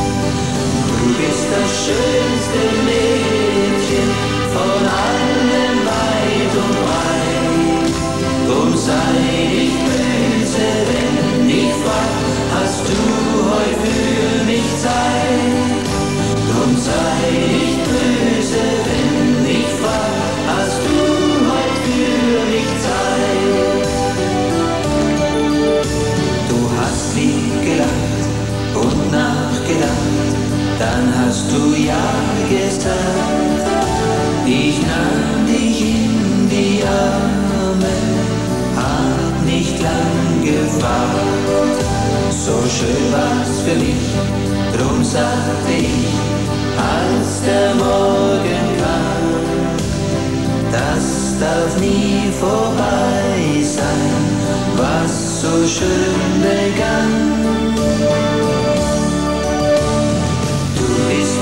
Du bist das schönste Mädchen von allen weit und weit. Drum sei ich böse, wenn ich frag, hast du heut für mich Zeit? Drum sei ich böse, wenn ich frag, hast du heut für mich Zeit? Und nachgedacht, dann hast du ja gesagt. Ich nahm dich in die Arme, hab nicht lang gewartet. So schön war's für mich, drum sagte ich, als der Morgen kam, das darf nie vorbei sein, was so schön begann.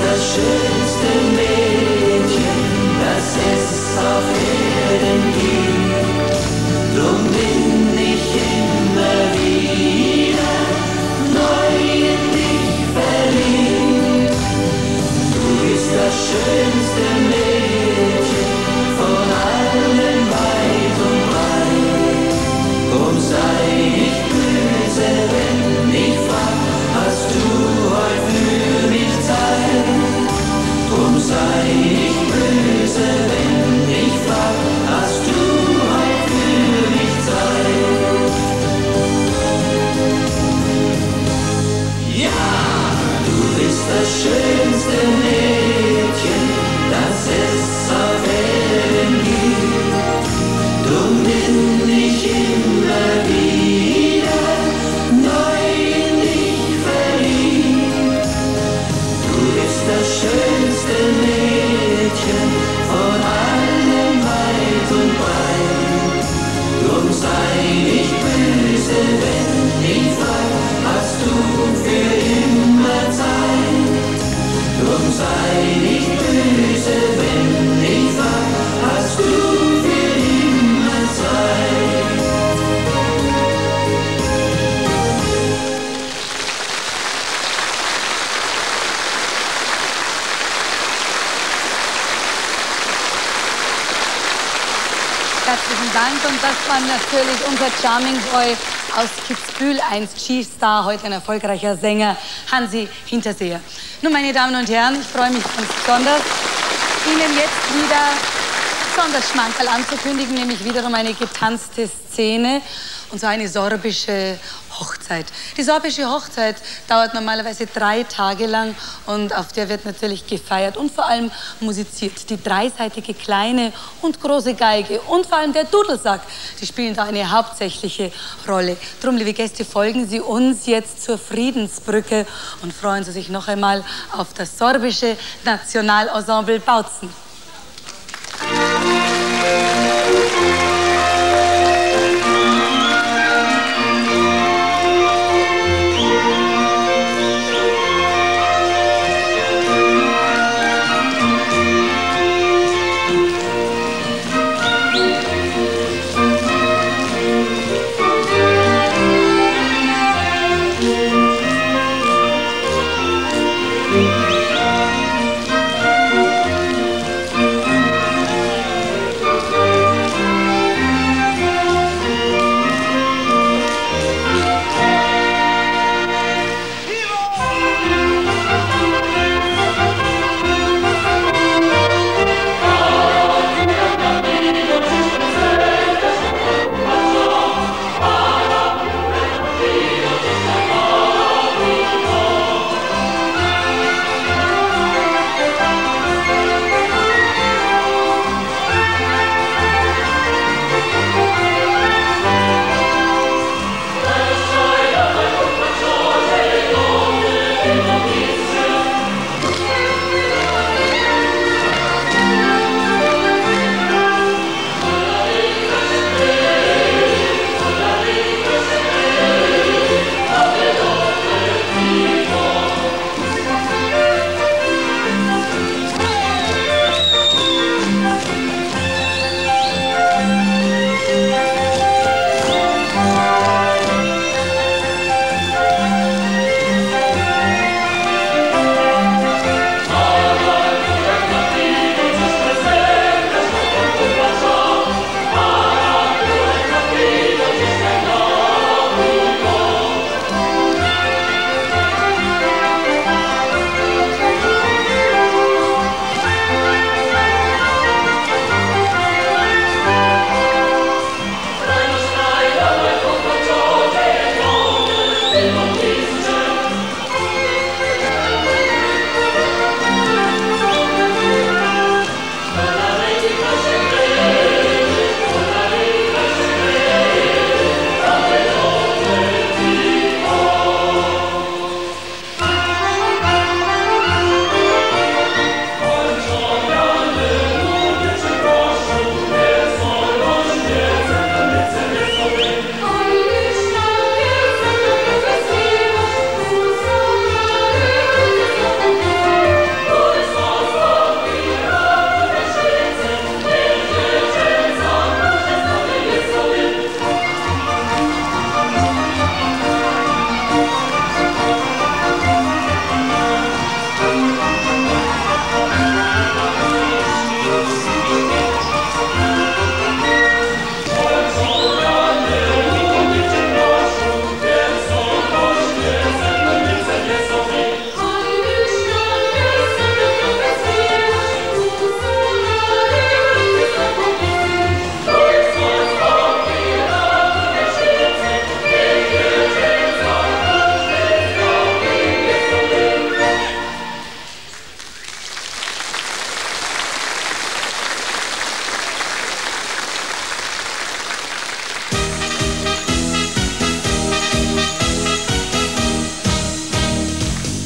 Das schönste Mädchen, das es auf Erden gibt. Drum bin ich immer wieder neu in dich verliebt. Du bist das schönste Mädchen von allen weit und breit. Drum sei ich böse, wenn ich frag, hast du heut für mich Zeit? Drum sei ich böse, wenn ich frag, hast du heut für mich Zeit? Ja! Du bist das schönste Mädchen, das es auf Erden gibt. Drum bin ich immer wieder neu in dich verliebt. Du bist das schönste Mädchen von allem weit und breit. Drum sei ich böse, wenn ich frag, hast du für immer Zeit? Drum sei ich böse, wenn ich frag, hast du für immer Zeit? Herzlichen Dank, und das war natürlich unser Charming Boy aus Kitzbühel, einst Skistar, heute ein erfolgreicher Sänger, Hansi Hinterseher. Nun, meine Damen und Herren, ich freue mich ganz besonders, Ihnen jetzt wieder Sonderschmankerl anzukündigen, nämlich wiederum eine getanzte Szene, und so eine sorbische Hochzeit. Die sorbische Hochzeit dauert normalerweise 3 Tage lang, und auf der wird natürlich gefeiert und vor allem musiziert. Die dreiseitige kleine und große Geige und vor allem der Dudelsack, die spielen da eine hauptsächliche Rolle. Drum, liebe Gäste, folgen Sie uns jetzt zur Friedensbrücke und freuen Sie sich noch einmal auf das sorbische Nationalensemble Bautzen.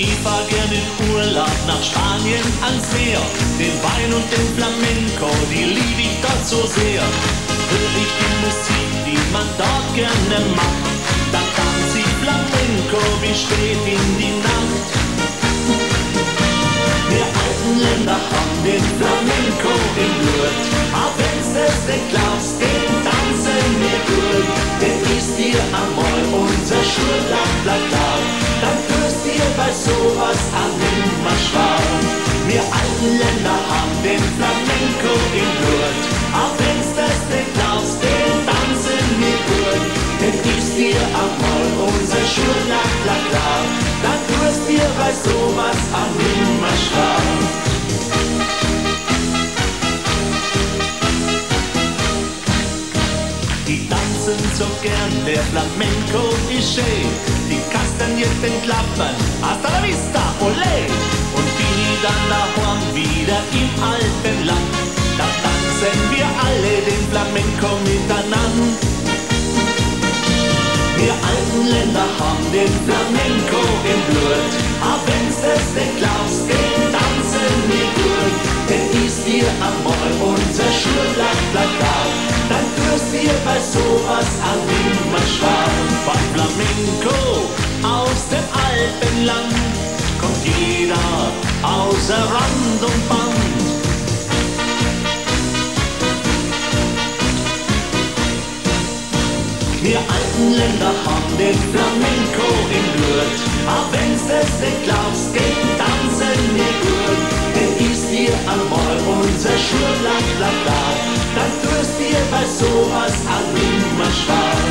Ich fahr gern in Urlaub nach Spanien ans Meer. Den Wein und den Flamenco, die lieb ich dort so sehr. Hör ich die Musik, die man dort gerne macht, da tanzt ich Flamenco bis spät in die Nacht. Wir Alpenländer haben den Flamenco im Blut. Auch wenn's das nicht glaubst, den tanzen wir gut. Der ist hier einmal unser Schultag, bleibt laut. Dann fühlst dir bei sowas an immer schwarm. Wir alten Länder haben den Flamenco im Blut. Auch wenn's das nicht glaubst, den tanzen wir gut. Denn gibst dir einmal unser Schultag, la klar. Dann fühlst dir bei sowas an immer schwarm. So gern, der Flamenco ist schön. Die kastanierten Klappern, hasta la vista, olé. Und bin ich dann daheim wieder im alten Land, da tanzen wir alle den Flamenco miteinander. Wir alten Länder haben den Flamenco im Blut. Auch wenn's das nicht glaubst, den tanzen wir gut. Denn ist hier einmal unser Schulterplakat. Dann fühlst dir bei sowas an immer schwarm. Beim Flamenco aus dem Alpenland kommt jeder außer Rand und Band. Wir alten Länder haben den Flamenco im Blut. Auch wenn's das nicht glaubst, geht tanzen wir gut. Denn ist hier einmal unser Schurlack, bleibt da. Dann fühlst dir bei sowas an immer schwarm.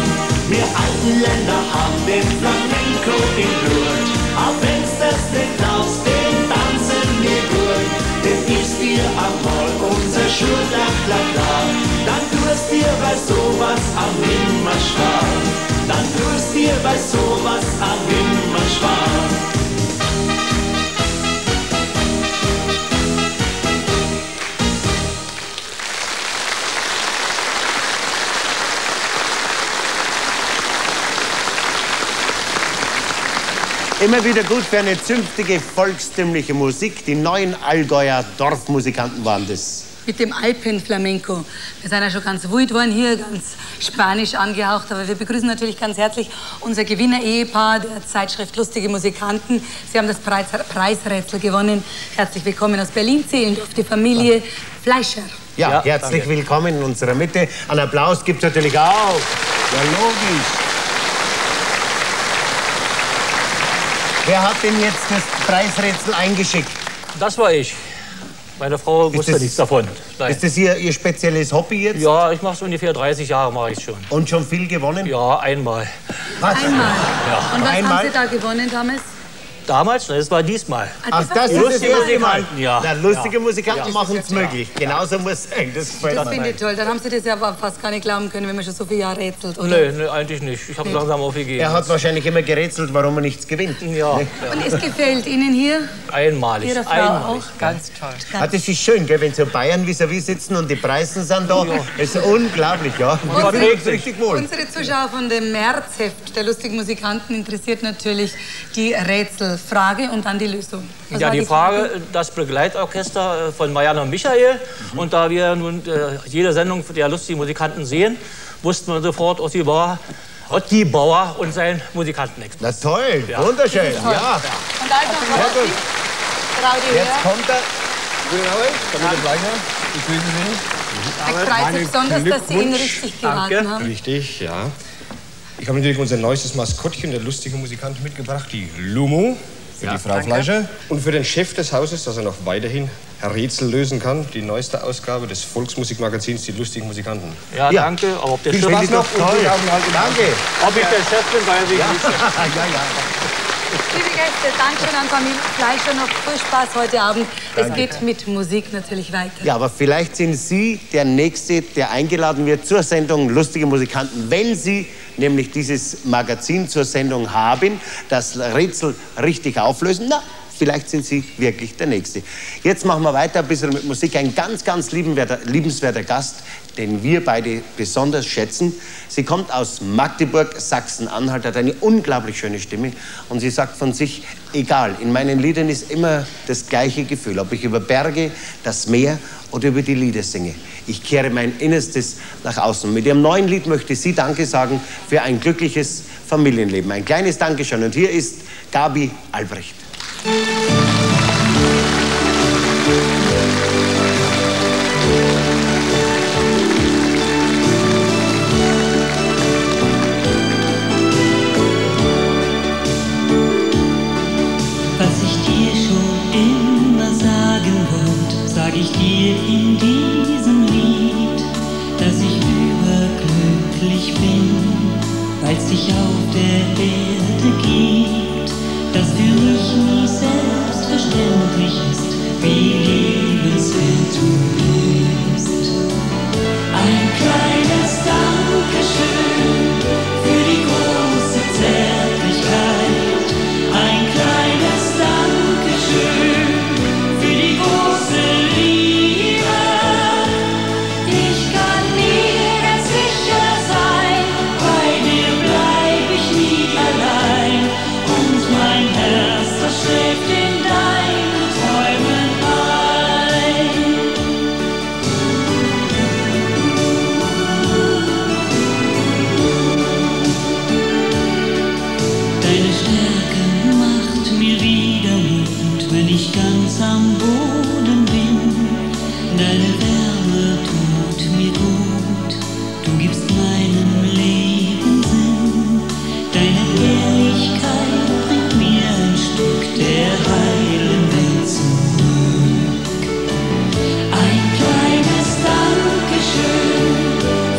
Wir alten Länder haben den Flamenco im Blut. Auch wenn's das nicht glaubst, den tanzen wir gut. Denn ist dir einmal unser Schultag, la klar. Dann fühlst dir bei sowas an immer schwarm. Dann fühlst dir bei sowas an immer schwarm. Immer wieder gut für eine zünftige, volkstümliche Musik. Die neuen Allgäuer Dorfmusikanten waren das. Mit dem Alpenflamenco. Wir sind ja schon ganz wild worden hier, ganz spanisch angehaucht. Aber wir begrüßen natürlich ganz herzlich unser Gewinner-Ehepaar der Zeitschrift Lustige Musikanten. Sie haben das Preisrätsel gewonnen. Herzlich willkommen aus Berlin-Zehlendorf, die Familie Fleischer. Ja, herzlich danke. Willkommen in unserer Mitte. Einen Applaus gibt es natürlich auch. Ja, logisch. Wer hat denn jetzt das Preisrätsel eingeschickt? Das war ich. Meine Frau wusste nichts davon. Nein. Ist das Ihr spezielles Hobby jetzt? Ja, ich mache es ungefähr 30 Jahre mache ich schon. Und schon viel gewonnen? Ja, einmal. Was? Einmal? Ja. Und was einmal? Haben Sie da gewonnen damals? Damals? Das war diesmal. Ach, das ist lustige Musikanten. Ja. Na, lustige Musikanten machen es möglich. Ja. Genauso muss es sein. Das finde ich toll. Dann haben Sie das ja fast gar nicht glauben können, wenn man schon so viele Jahre rätselt, oder? Nein, nee, eigentlich nicht. Ich habe langsam aufgegeben. Er hat wahrscheinlich immer gerätselt, warum er nichts gewinnt. Ja. Ne? Und es gefällt Ihnen hier? Einmalig. Ihrer Frau einmalig. Auch? Ganz toll. Ja, das ist schön, gell, wenn so Bayern vis-à-vis sitzen und die Preisen sind da. Ja. Das ist unglaublich, ja. Man merkt es richtig wohl. Unsere Zuschauer von dem Märzheft der lustigen Musikanten interessiert natürlich die Rätsel. Frage und dann die Lösung. Was ja, die Frage, das Begleitorchester von Marianne und Michael. Mhm. Und da wir nun jede Sendung der lustigen Musikanten sehen, wussten wir sofort, Otti Bauer und sein Musikantenexpress. Na toll, ja. Wunderschön. Ja. Ja. Und also, jetzt kommt er. Ich grüße Sie. Ich freue mich besonders, dass Sie ihn richtig geraten haben. Richtig, ja. Ich habe natürlich unser neuestes Maskottchen, der lustige Musikant, mitgebracht, die Lumo, für die Frau Fleischer. Und für den Chef des Hauses, dass er noch weiterhin Rätsel lösen kann, die neueste Ausgabe des Volksmusikmagazins, die lustigen Musikanten. Ja, danke. Aber ob der Chef ist noch toll. Danke. Ob ich der Chef bin, weiß ich nicht. Liebe Gäste, Dankeschön an Familie Fleischer, noch viel Spaß heute Abend. Danke. Es geht mit Musik natürlich weiter. Ja, aber vielleicht sind Sie der Nächste, der eingeladen wird zur Sendung Lustige Musikanten, wenn Sie nämlich dieses Magazin zur Sendung haben, das Rätsel richtig auflösen. Na, Vielleicht sind Sie wirklich der Nächste. Jetzt machen wir weiter ein bisschen mit Musik. Ein ganz, ganz liebenswerter Gast, den wir beide besonders schätzen. Sie kommt aus Magdeburg, Sachsen-Anhalt, hat eine unglaublich schöne Stimme. Und sie sagt von sich, egal, in meinen Liedern ist immer das gleiche Gefühl, ob ich über Berge, das Meer oder über die Lieder singe. Ich kehre mein Innerstes nach außen. Mit ihrem neuen Lied möchte sie Danke sagen für ein glückliches Familienleben. Ein kleines Dankeschön. Und hier ist Gabi Albrecht. Was ich dir schon immer sagen wollte, sag ich dir in diesem Lied, dass ich überglücklich bin, weil's dich auf der Erde gibt, dass für mich nie selbstverständlich ist, wie lebenswert du bist. Ein kleines Dankeschön für die große Zärtlichkeit, ein kleines Dankeschön für die große Liebe. Ich kann mir ganz sicher sein, bei dir bleib ich nie allein, und mein Herz, das schläft in deinen Träumen ein. Deine Stärke macht mir wieder Mut, wenn ich ganz am Boden bin. Deine Wärme tut mir gut, du gibst meinem Leben Sinn. Deine Ehrlichkeit bringt mir ein Stück der heilen Welt zurück. Ein kleines Dankeschön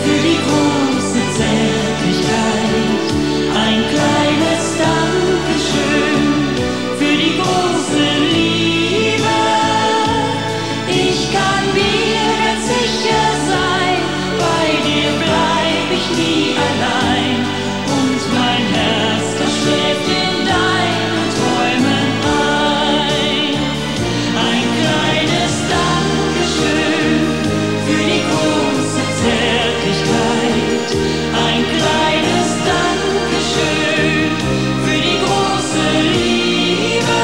für die große Zärtlichkeit, ein kleines Dankeschön für die große Liebe. Ich kann mir ganz sicher sein, bei dir bleib ich nie allein, und mein Herz, das schläft in deinen Träumen ein. Ein kleines Dankeschön für die große Zärtlichkeit, ein kleines Dankeschön für die große Liebe,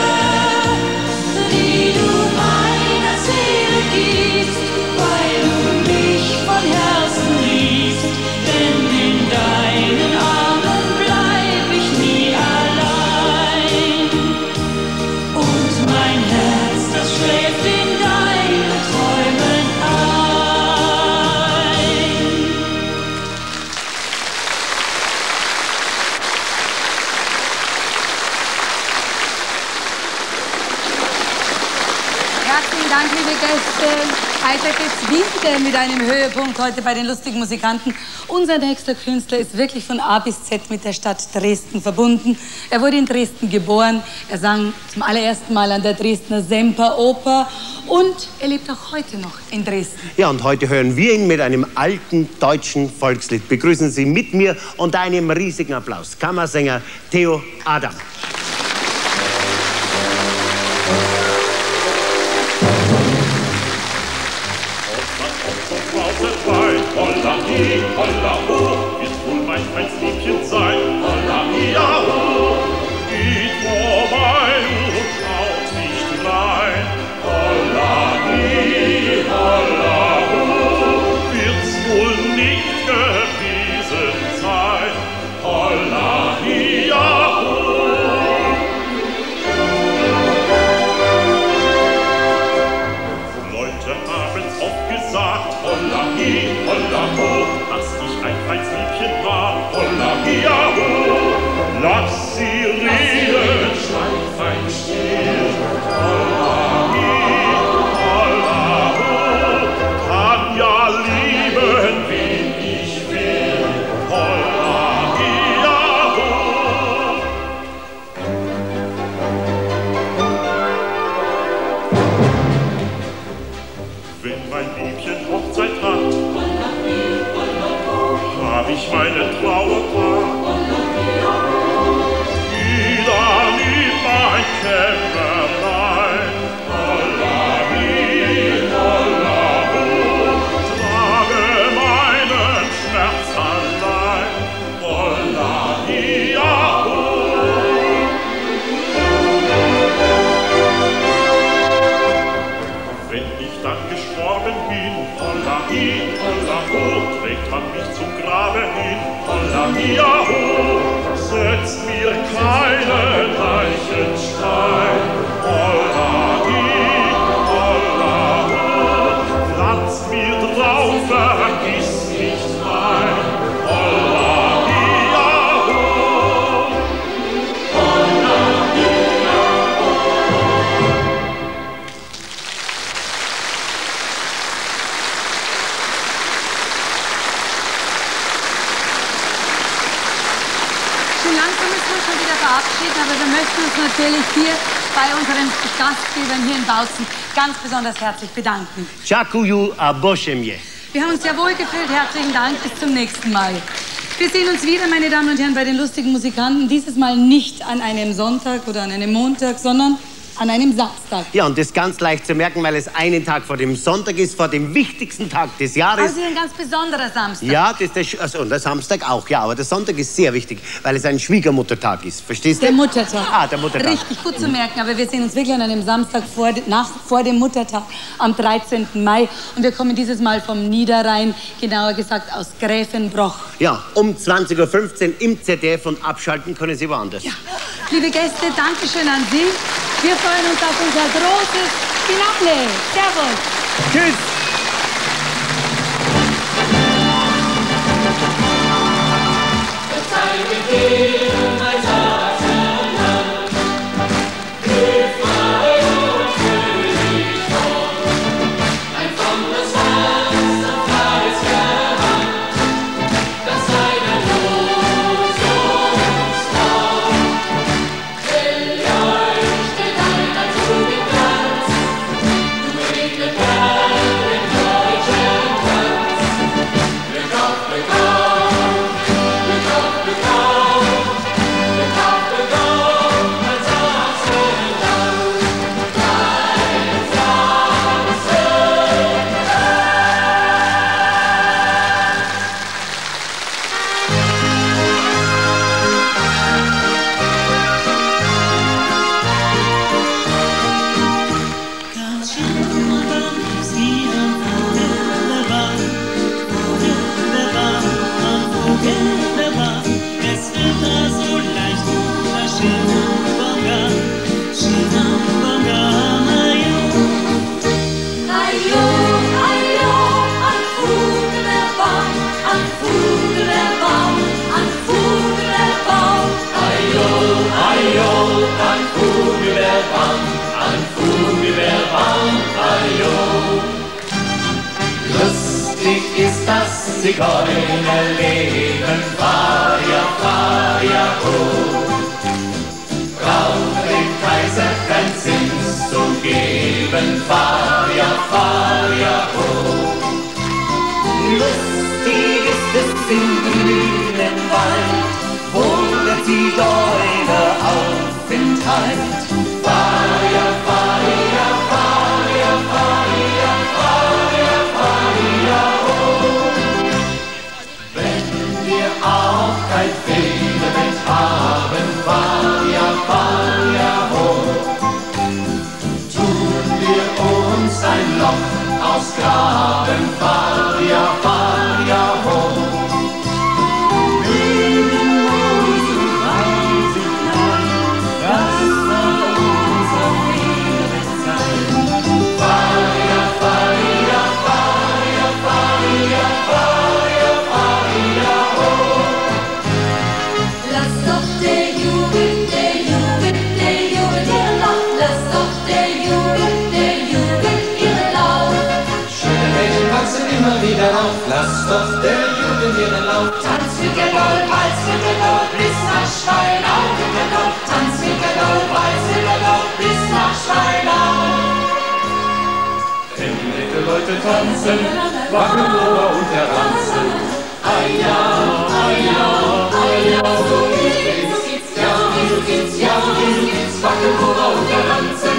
die du meiner Seele gibst, weil du mich von Herzen liebst, denn in deinen Armen bleib ich nie allein, und mein Herz, das schläft in deinen Träumen ein. Herzlichen Dank, liebe Gäste. Weiter geht's wieder mit einem Höhepunkt heute bei den Lustigen Musikanten. Unser nächster Künstler ist wirklich von A bis Z mit der Stadt Dresden verbunden. Er wurde in Dresden geboren, er sang zum allerersten Mal an der Dresdner Semperoper und er lebt auch heute noch in Dresden. Ja, und heute hören wir ihn mit einem alten deutschen Volkslied. Begrüßen Sie mit mir und einem riesigen Applaus Kammersänger Theo Adam. Holla-hi, holla-ho, wird wohl mein feins Liebchen sein. Holla-hi-ja-ho, geht vorbei und schaut nicht rein. Holla-hi, holla-ho, wird's wohl nicht gewesen sein. Holla-hi-ja-ho. Leute haben's oft gesagt, holla-hi, holla-ho, dass ich ein feines Liebchen war. Holla-hi-ja-ho, lass sie reden, schweig fein still. Holla-hi, holla-ho, kann ja lieben, wen ich will. Holla-hi-ja-ho. Wenn mein Liebchen Hochzeit hat, hab ich meine Trauer. so langsam müssen wir schon wieder verabschieden, aber wir möchten uns natürlich hier bei unseren Gastgebern hier in Bautzen ganz besonders herzlich bedanken. Dziękuję, a Boże mnie. Wir haben uns sehr wohl gefühlt. Herzlichen Dank. Bis zum nächsten Mal. Wir sehen uns wieder, meine Damen und Herren, bei den Lustigen Musikanten. Dieses Mal nicht an einem Sonntag oder an einem Montag, sondern an einem Samstag. Ja, und das ist ganz leicht zu merken, weil es einen Tag vor dem Sonntag ist, vor dem wichtigsten Tag des Jahres. Also ein ganz besonderer Samstag. Ja, also und der Samstag auch, ja. Aber der Sonntag ist sehr wichtig, weil es ein Schwiegermuttertag ist. Verstehst du? Der Muttertag. Ah, der Muttertag. Richtig gut zu merken. Aber wir sehen uns wirklich an einem Samstag vor dem Muttertag am 13. Mai. Und wir kommen dieses Mal vom Niederrhein, genauer gesagt aus Gräfenbroich. Ja, um 20:15 Uhr im ZDF und abschalten können Sie woanders. Ja. Liebe Gäste, Dankeschön an Sie. Wir freuen uns auf unser großes Finale. Servus. Tschüss. Zigeunerleben, Faria, Faria, oh. Braucht dem Kaiser kein Zins zu geben, Faria, Faria, oh. Lustig ist es im grünen Wald, wo der Zigeuner Aufenthalt. Faria, Faria, Faria, Faria, Faria, Faria, oh. Auch kein Fehler mit haben, Faria, Faria, oh. Tun wir uns ein Loch ausgraben, Faria, Faria, oh. Leben uns und reisen ein, das soll unser Leben sein. Faria, Faria, Faria, Faria, Faria, Faria, oh. Lass doch der Jugend ihren Lauf. Tanz wie Geduld, Walz wie Geduld, bis nach Steinau. Tanz wie Geduld, Walz wie Geduld, bis nach Steinau. Denn nette Leute tanzen, wachen Ober und der Ranzen. Aja, aja, aja, so geht's, ja, so geht's, ja, so geht's, wachen Ober und der Ranzen.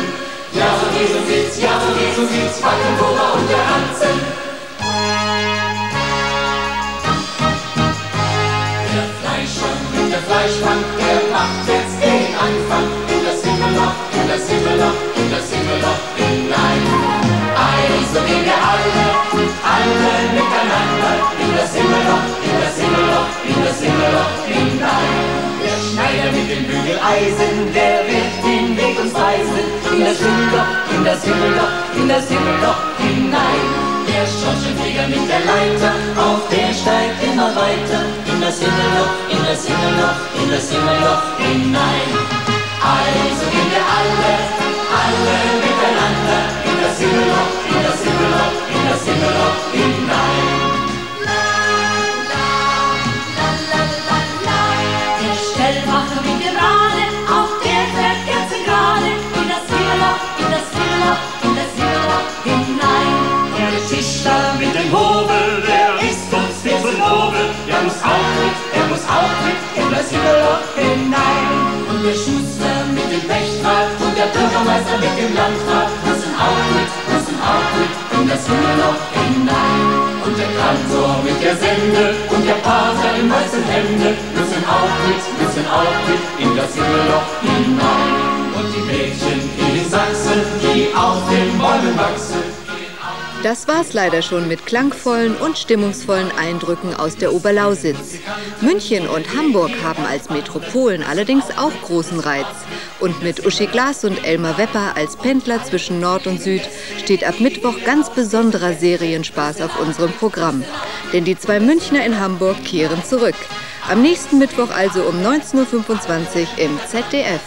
Ja, so geht's, wachen Ober und der Ranzen. Der Fleischmann, der macht jetzt den Anfang. In das Himmelloch, in das Himmelloch, in das Himmelloch hinein. Also gehen wir alle miteinander. In das Himmelloch, in das Himmelloch, in das Himmelloch hinein. Der Schneider mit dem Bügeleisen, der wird den Weg uns weisen. In das Himmelloch, in das Himmelloch, in das Himmelloch hinein. Der Schornsteinfeger mit der Leiter, auf der steigt immer weiter. In das Himmelloch, in das Himmelloch, in das Himmelloch hinein. Also gehen wir alle miteinander. In das Himmelloch, in das Himmelloch, in das Himmelloch hinein. La, la, la, la, la, la. Der im Landrat müssen Auftritt in das Himmelloch hinein. Und der Kantor mit der Sende und der Pater im weißen Hemde müssen Auftritt in das Himmelloch hinein. Und die Mädchen in Sachsen, die auf den Bäumen wachsen. Das war's leider schon mit klangvollen und stimmungsvollen Eindrücken aus der Oberlausitz. München und Hamburg haben als Metropolen allerdings auch großen Reiz. Und mit Uschi Glas und Elmar Wepper als Pendler zwischen Nord und Süd steht ab Mittwoch ganz besonderer Serienspaß auf unserem Programm. Denn die zwei Münchner in Hamburg kehren zurück. Am nächsten Mittwoch also um 19:25 Uhr im ZDF.